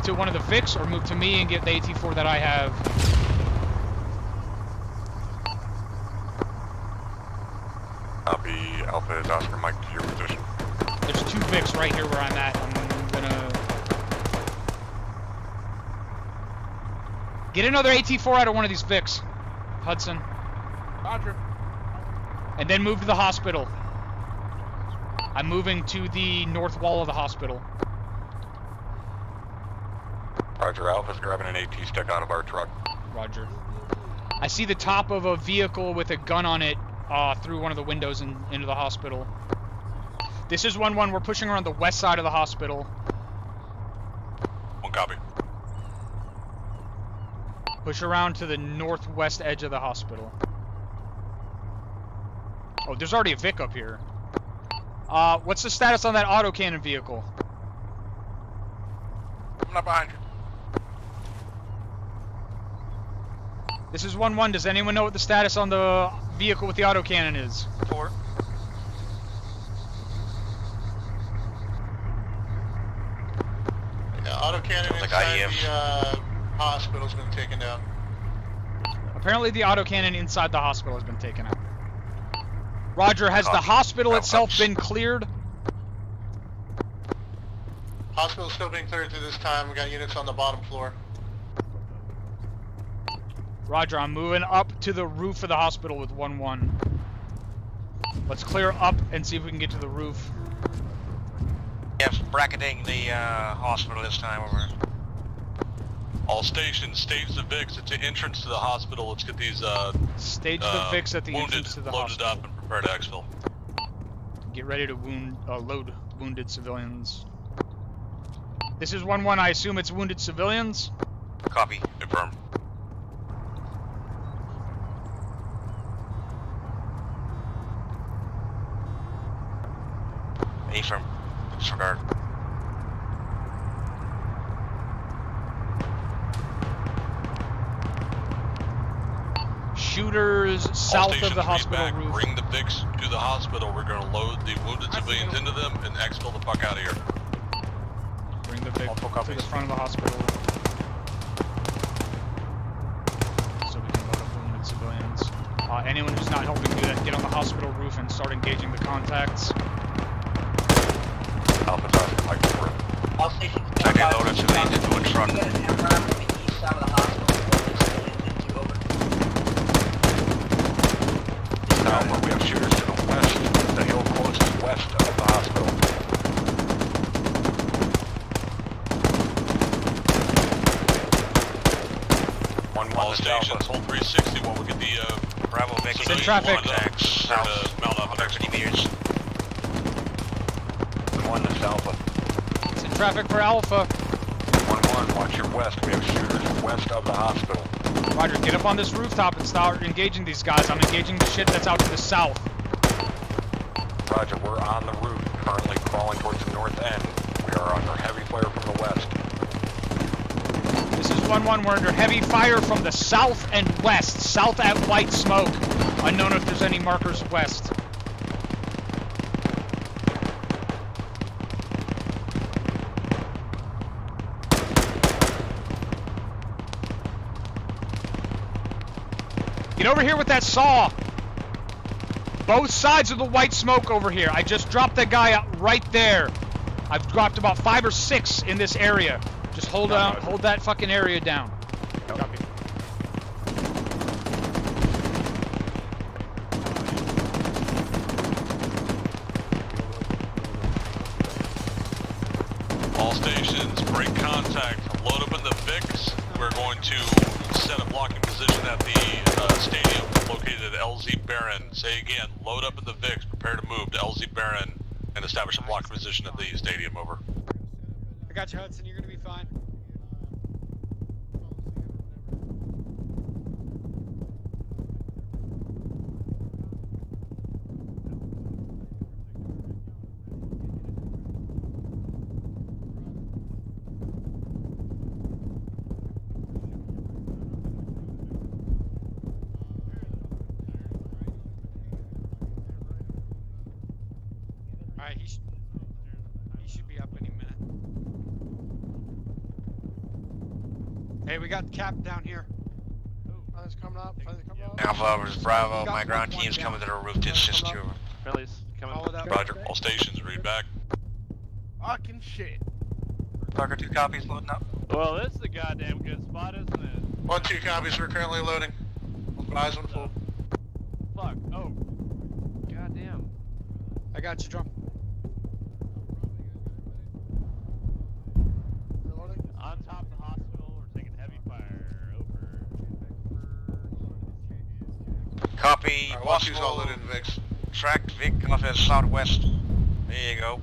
to one of the VIX, or move to me and get the AT4 that I have. Copy, Alpha is Oscar Mike to your position. There's two VICs right here where I'm at. I'm gonna... Get another AT4 out of one of these VICs, Hudson. Roger. And then move to the hospital. I'm moving to the north wall of the hospital. Roger, Alpha's grabbing an AT stick out of our truck. Roger. I see the top of a vehicle with a gun on it. Through one of the windows and into the hospital. This is 1-1, we're pushing around the west side of the hospital. One copy. Push around to the northwest edge of the hospital. Oh, there's already a Vic up here. What's the status on that autocannon vehicle? I'm not behind you. This is 1-1. Does anyone know what the status on the vehicle with the autocannon is? Report. Yeah, autocannon inside IDF. The hospital's been taken down. Apparently the autocannon inside the hospital has been taken out. Roger, has the hospital itself been cleared? Hospital's still being cleared through this time. We got units on the bottom floor. Roger, I'm moving up to the roof of the hospital with 1-1. Let's clear up and see if we can get to the roof. Yes, bracketing the hospital this time, over. All stations, stage the VIX at the entrance to the hospital. Let's get these stage the VIX at the entrance to the hospital. Loaded up and prepare to exfil. Get ready to load wounded civilians. This is 1-1, I assume it's wounded civilians? Copy. Confirm. Affirm. Disregard. Shooters south of the hospital roof. Bring the VIX to the hospital. We're going to load the wounded civilians into them and exfil the fuck out of here. Bring the VIX to the front of the hospital so we can load up wounded civilians. Anyone who's not helping do that, get on the hospital roof and start engaging the contacts. Alpha Charlie, Mike 4. All stations, second loaded civilians into a truck. East side of the hospital. We have shooters to the west, the hill closest west of the hospital. All stations, hold 360 while we get the Bravo VIX. So traffic south, mount up 130 meters. One is Alpha. It's in traffic for Alpha. 1-1, watch your west. We have shooters west of the hospital. Roger, get up on this rooftop and start engaging these guys. I'm engaging the shit that's out to the south. Roger, we're on the roof, currently crawling towards the north end. We are under heavy fire from the west. This is 1-1, we're under heavy fire from the south and west. South at white smoke. Unknown if there's any markers west. Get over here with that saw. Both sides of the white smoke over here. I just dropped that guy out right there. I've dropped about 5 or 6 in this area. Just hold down, hold that fucking area down. Nope. Copy. All stations, break contact. Load up in the VIX. We're going to set a blocking position at the stadium located at LZ Baron. Say again, load up at the VIX, prepare to move to LZ Baron and establish a blocking position at the stadium, over. I got you, Hudson, you're gonna be fine. We got Cap down here. Others coming up. Alpha versus Bravo. My ground team's coming to the roof to assist you. Phillies coming. Roger. All stations, read back. Fucking shit. Parker, 2 copies loading up. Well, this is a goddamn good spot, isn't it? 1-2 copies. We're currently loading. Eyes on full. Fuck. Oh. Goddamn. I got you, Drum. On top of the hospital. Copy. All right, watch all loaded in VIX. Tracked VIC off as southwest. There you go.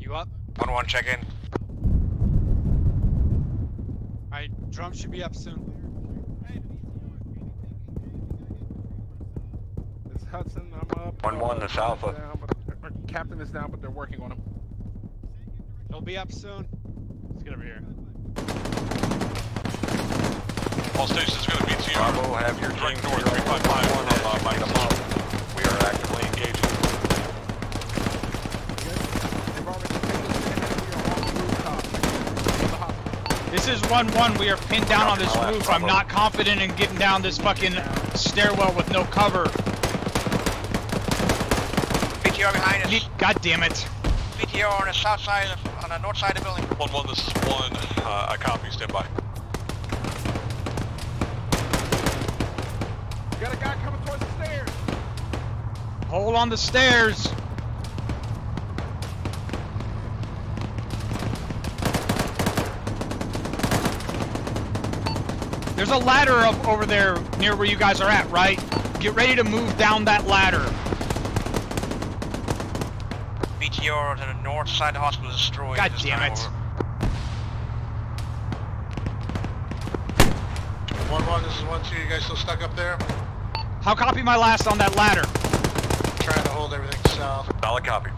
You up? 1-1, check in. Alright, Drum should be up soon. It's Hudson, I'm up. 1-1, that's Alpha. Down, our captain is down, but they're working on him. They'll be up soon. Let's get over here. All stations go to BTR. Bravo, have your direct team north 355 on my. We are actively engaging. This is 1-1. We are pinned down on this roof. I'm not confident in getting down this fucking stairwell with no cover. BTR behind us. God damn it. BTR on the south side, on the north side of the building. 1-1, this is 1. I copy. Stand by. Got a guy coming towards the stairs. Hold on the stairs. There's a ladder up over there near where you guys are at, right? Get ready to move down that ladder. BTR to the north side of the hospital is destroyed. God damn it. Over. 1-1, this is 1-2, you guys still stuck up there? How copy my last on that ladder? Trying to hold everything south. Solid copy.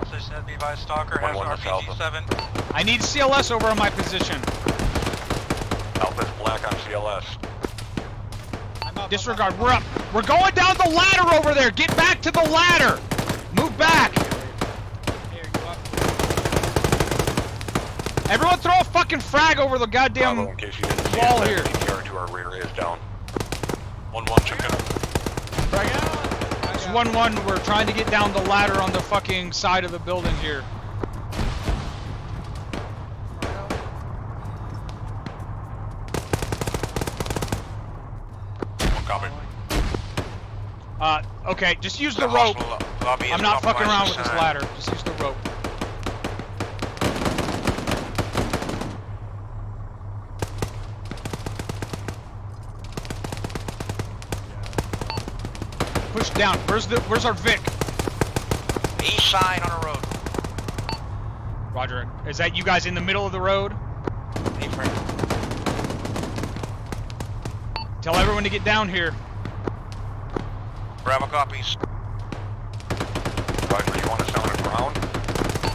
Position that be by Stalker, has RPG-7. I need CLS over on my position. Alpha's black on CLS. Disregard, we're up. We're going down the ladder over there, get back to the ladder! Move back! Here, go up. Everyone throw a fucking frag over the goddamn wall here. BTR to our rear is down. 1-1, check out. Frag out! It's 1-1, we're trying to get down the ladder on the fucking side of the building here. Copy. Okay, just use the rope. I'm not fucking around with this ladder. Just use the rope. Push down. Where's our VIC? East side on the road. Roger. Is that you guys in the middle of the road? Tell everyone to get down here. Bravo copies. Roger, you want to sound it around?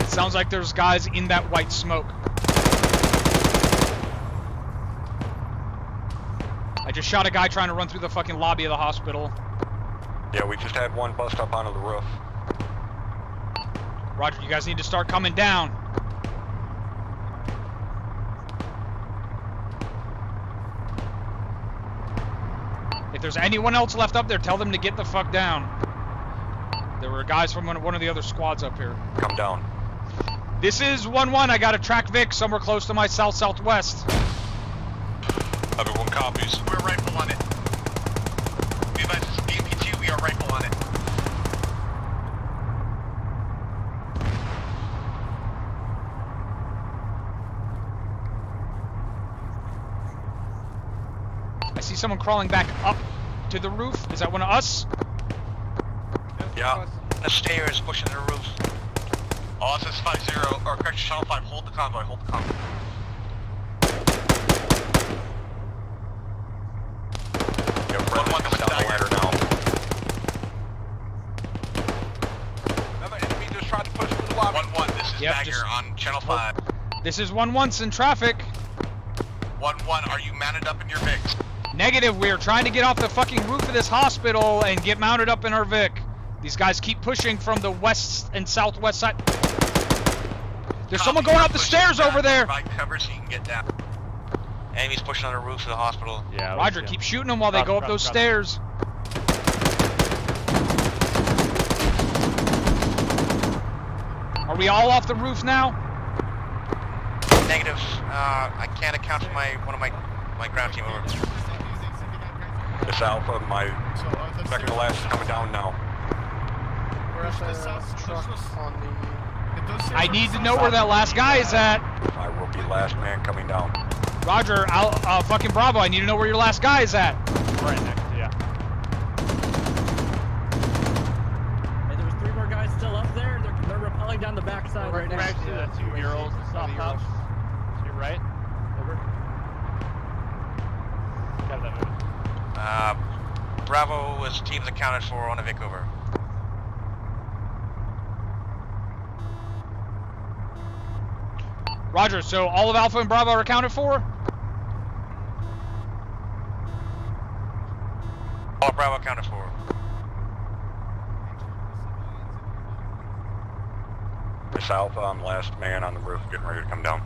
It sounds like there's guys in that white smoke. I just shot a guy trying to run through the fucking lobby of the hospital. Yeah, we just had one bust up onto the roof. Roger, you guys need to start coming down. If there's anyone else left up there, tell them to get the fuck down. There were guys from one of the other squads up here. Come down. This is 1-1. I got a track VIC somewhere close to my south-southwest. Everyone copies. We're rifle on it. We advise this is BMP-2. We are rifle on it. I see someone crawling back up to the roof. Is that one of us? Yeah. The stairs pushing the roof. Oh, this is 5-0. Or correct, Channel 5. Hold the convoy. Hold the convoy. Yeah, one coming down the ladder now. Another enemy just tried to push through the lobby. 1-1. This is Bagger on Channel 5. This is 1-1's in traffic. 1-1. Are you mounted up in your VIX? Negative, we are trying to get off the fucking roof of this hospital and get mounted up in our VIC. These guys keep pushing from the west and southwest side. There's someone going up the stairs over there! Provide cover so you can get down. Enemies pushing on the roof of the hospital. Yeah. Roger, keep shooting them while they go up those stairs. Are we all off the roof now? Negative. I can't account for my ground team over. This Alpha, my second to last is coming down now. I need to know where that last guy is at. I will be last man coming down. Roger, fucking Bravo, I need to know where your last guy is at. Right next, yeah. Hey, there was 3 more guys still up there. They're rappelling down the backside right next to the 2-year-old stop house. To your right. Over. Got that moving. Bravo was teams accounted for on a VIC over. Roger, so all of Alpha and Bravo are accounted for? All Bravo accounted for. Miss Alpha, I'm last man on the roof, getting ready to come down.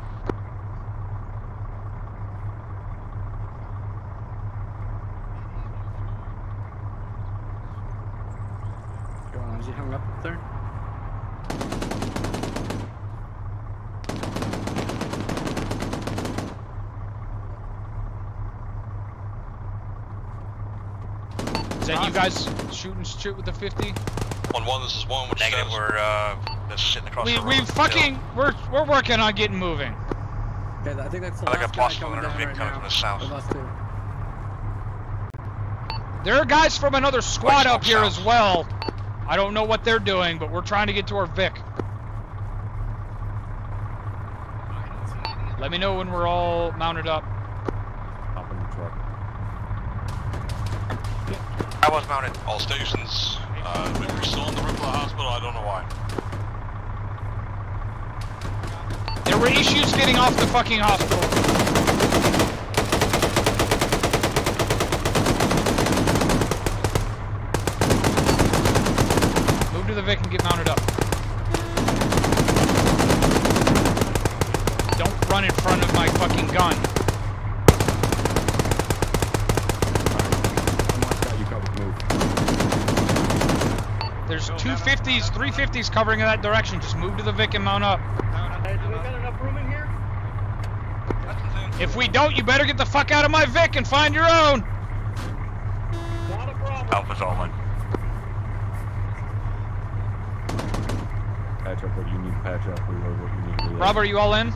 Is he hung up up there? Is that you guys shooting shit with the 50? On one, this is one. Which negative, says we're that's sitting across the road. We fucking we're working on getting moving. Okay, I think that's the last guy coming down right now. From the south. There are guys from another squad up here as well. I don't know what they're doing, but we're trying to get to our VIC. Let me know when we're all mounted up. Hop in the truck. I was mounted. All stations. We're still on the roof of the hospital. I don't know why. There were issues getting off the fucking hospital. The Vic and get mounted up. Don't run in front of my fucking gun. There's two 50s, three 50s covering in that direction. Just move to the Vic and mount up. Hey, do we got enough room in here? If we don't, you better get the fuck out of my Vic and find your own. Not a problem. Alpha's all in. Patch up what you need to patch up, reload what you need to reload. Rob, are you all in?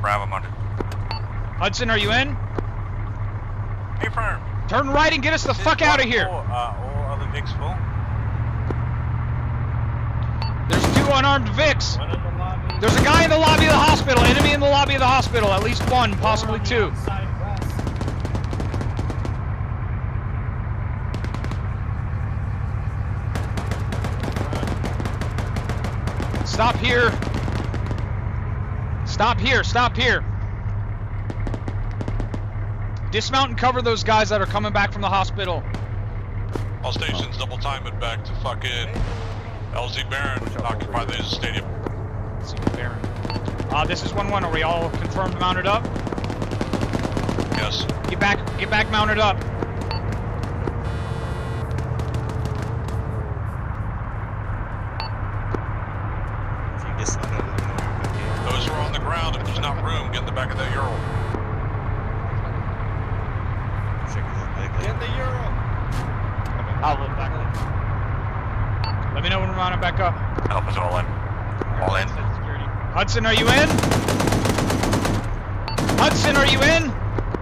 Bravo, I'm under. Hudson, are you in? Hey, firm. Turn right and get us the fuck out of here. All other VICs full. There's two unarmed VICs. There's a guy in the lobby of the hospital, enemy in the lobby of the hospital, at least one, possibly two. Stop here. Stop here. Stop here. Dismount and cover those guys that are coming back from the hospital. All stations, double time it back to fucking LZ Baron. Occupy the stadium. LZ Baron. This is 1-1. Are we all confirmed mounted up? Yes. Get back mounted up. Hudson, are you in? Hudson, are you in?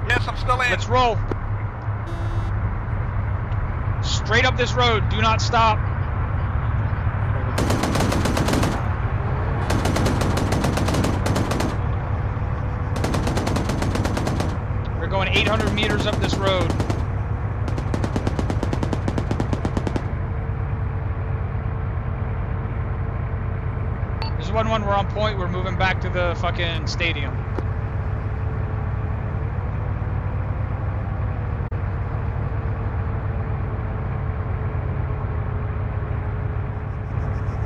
Yes, I'm still in. Let's roll. Straight up this road. Do not stop. We're going 800 meters up this road. We're on point, we're moving back to the fucking stadium.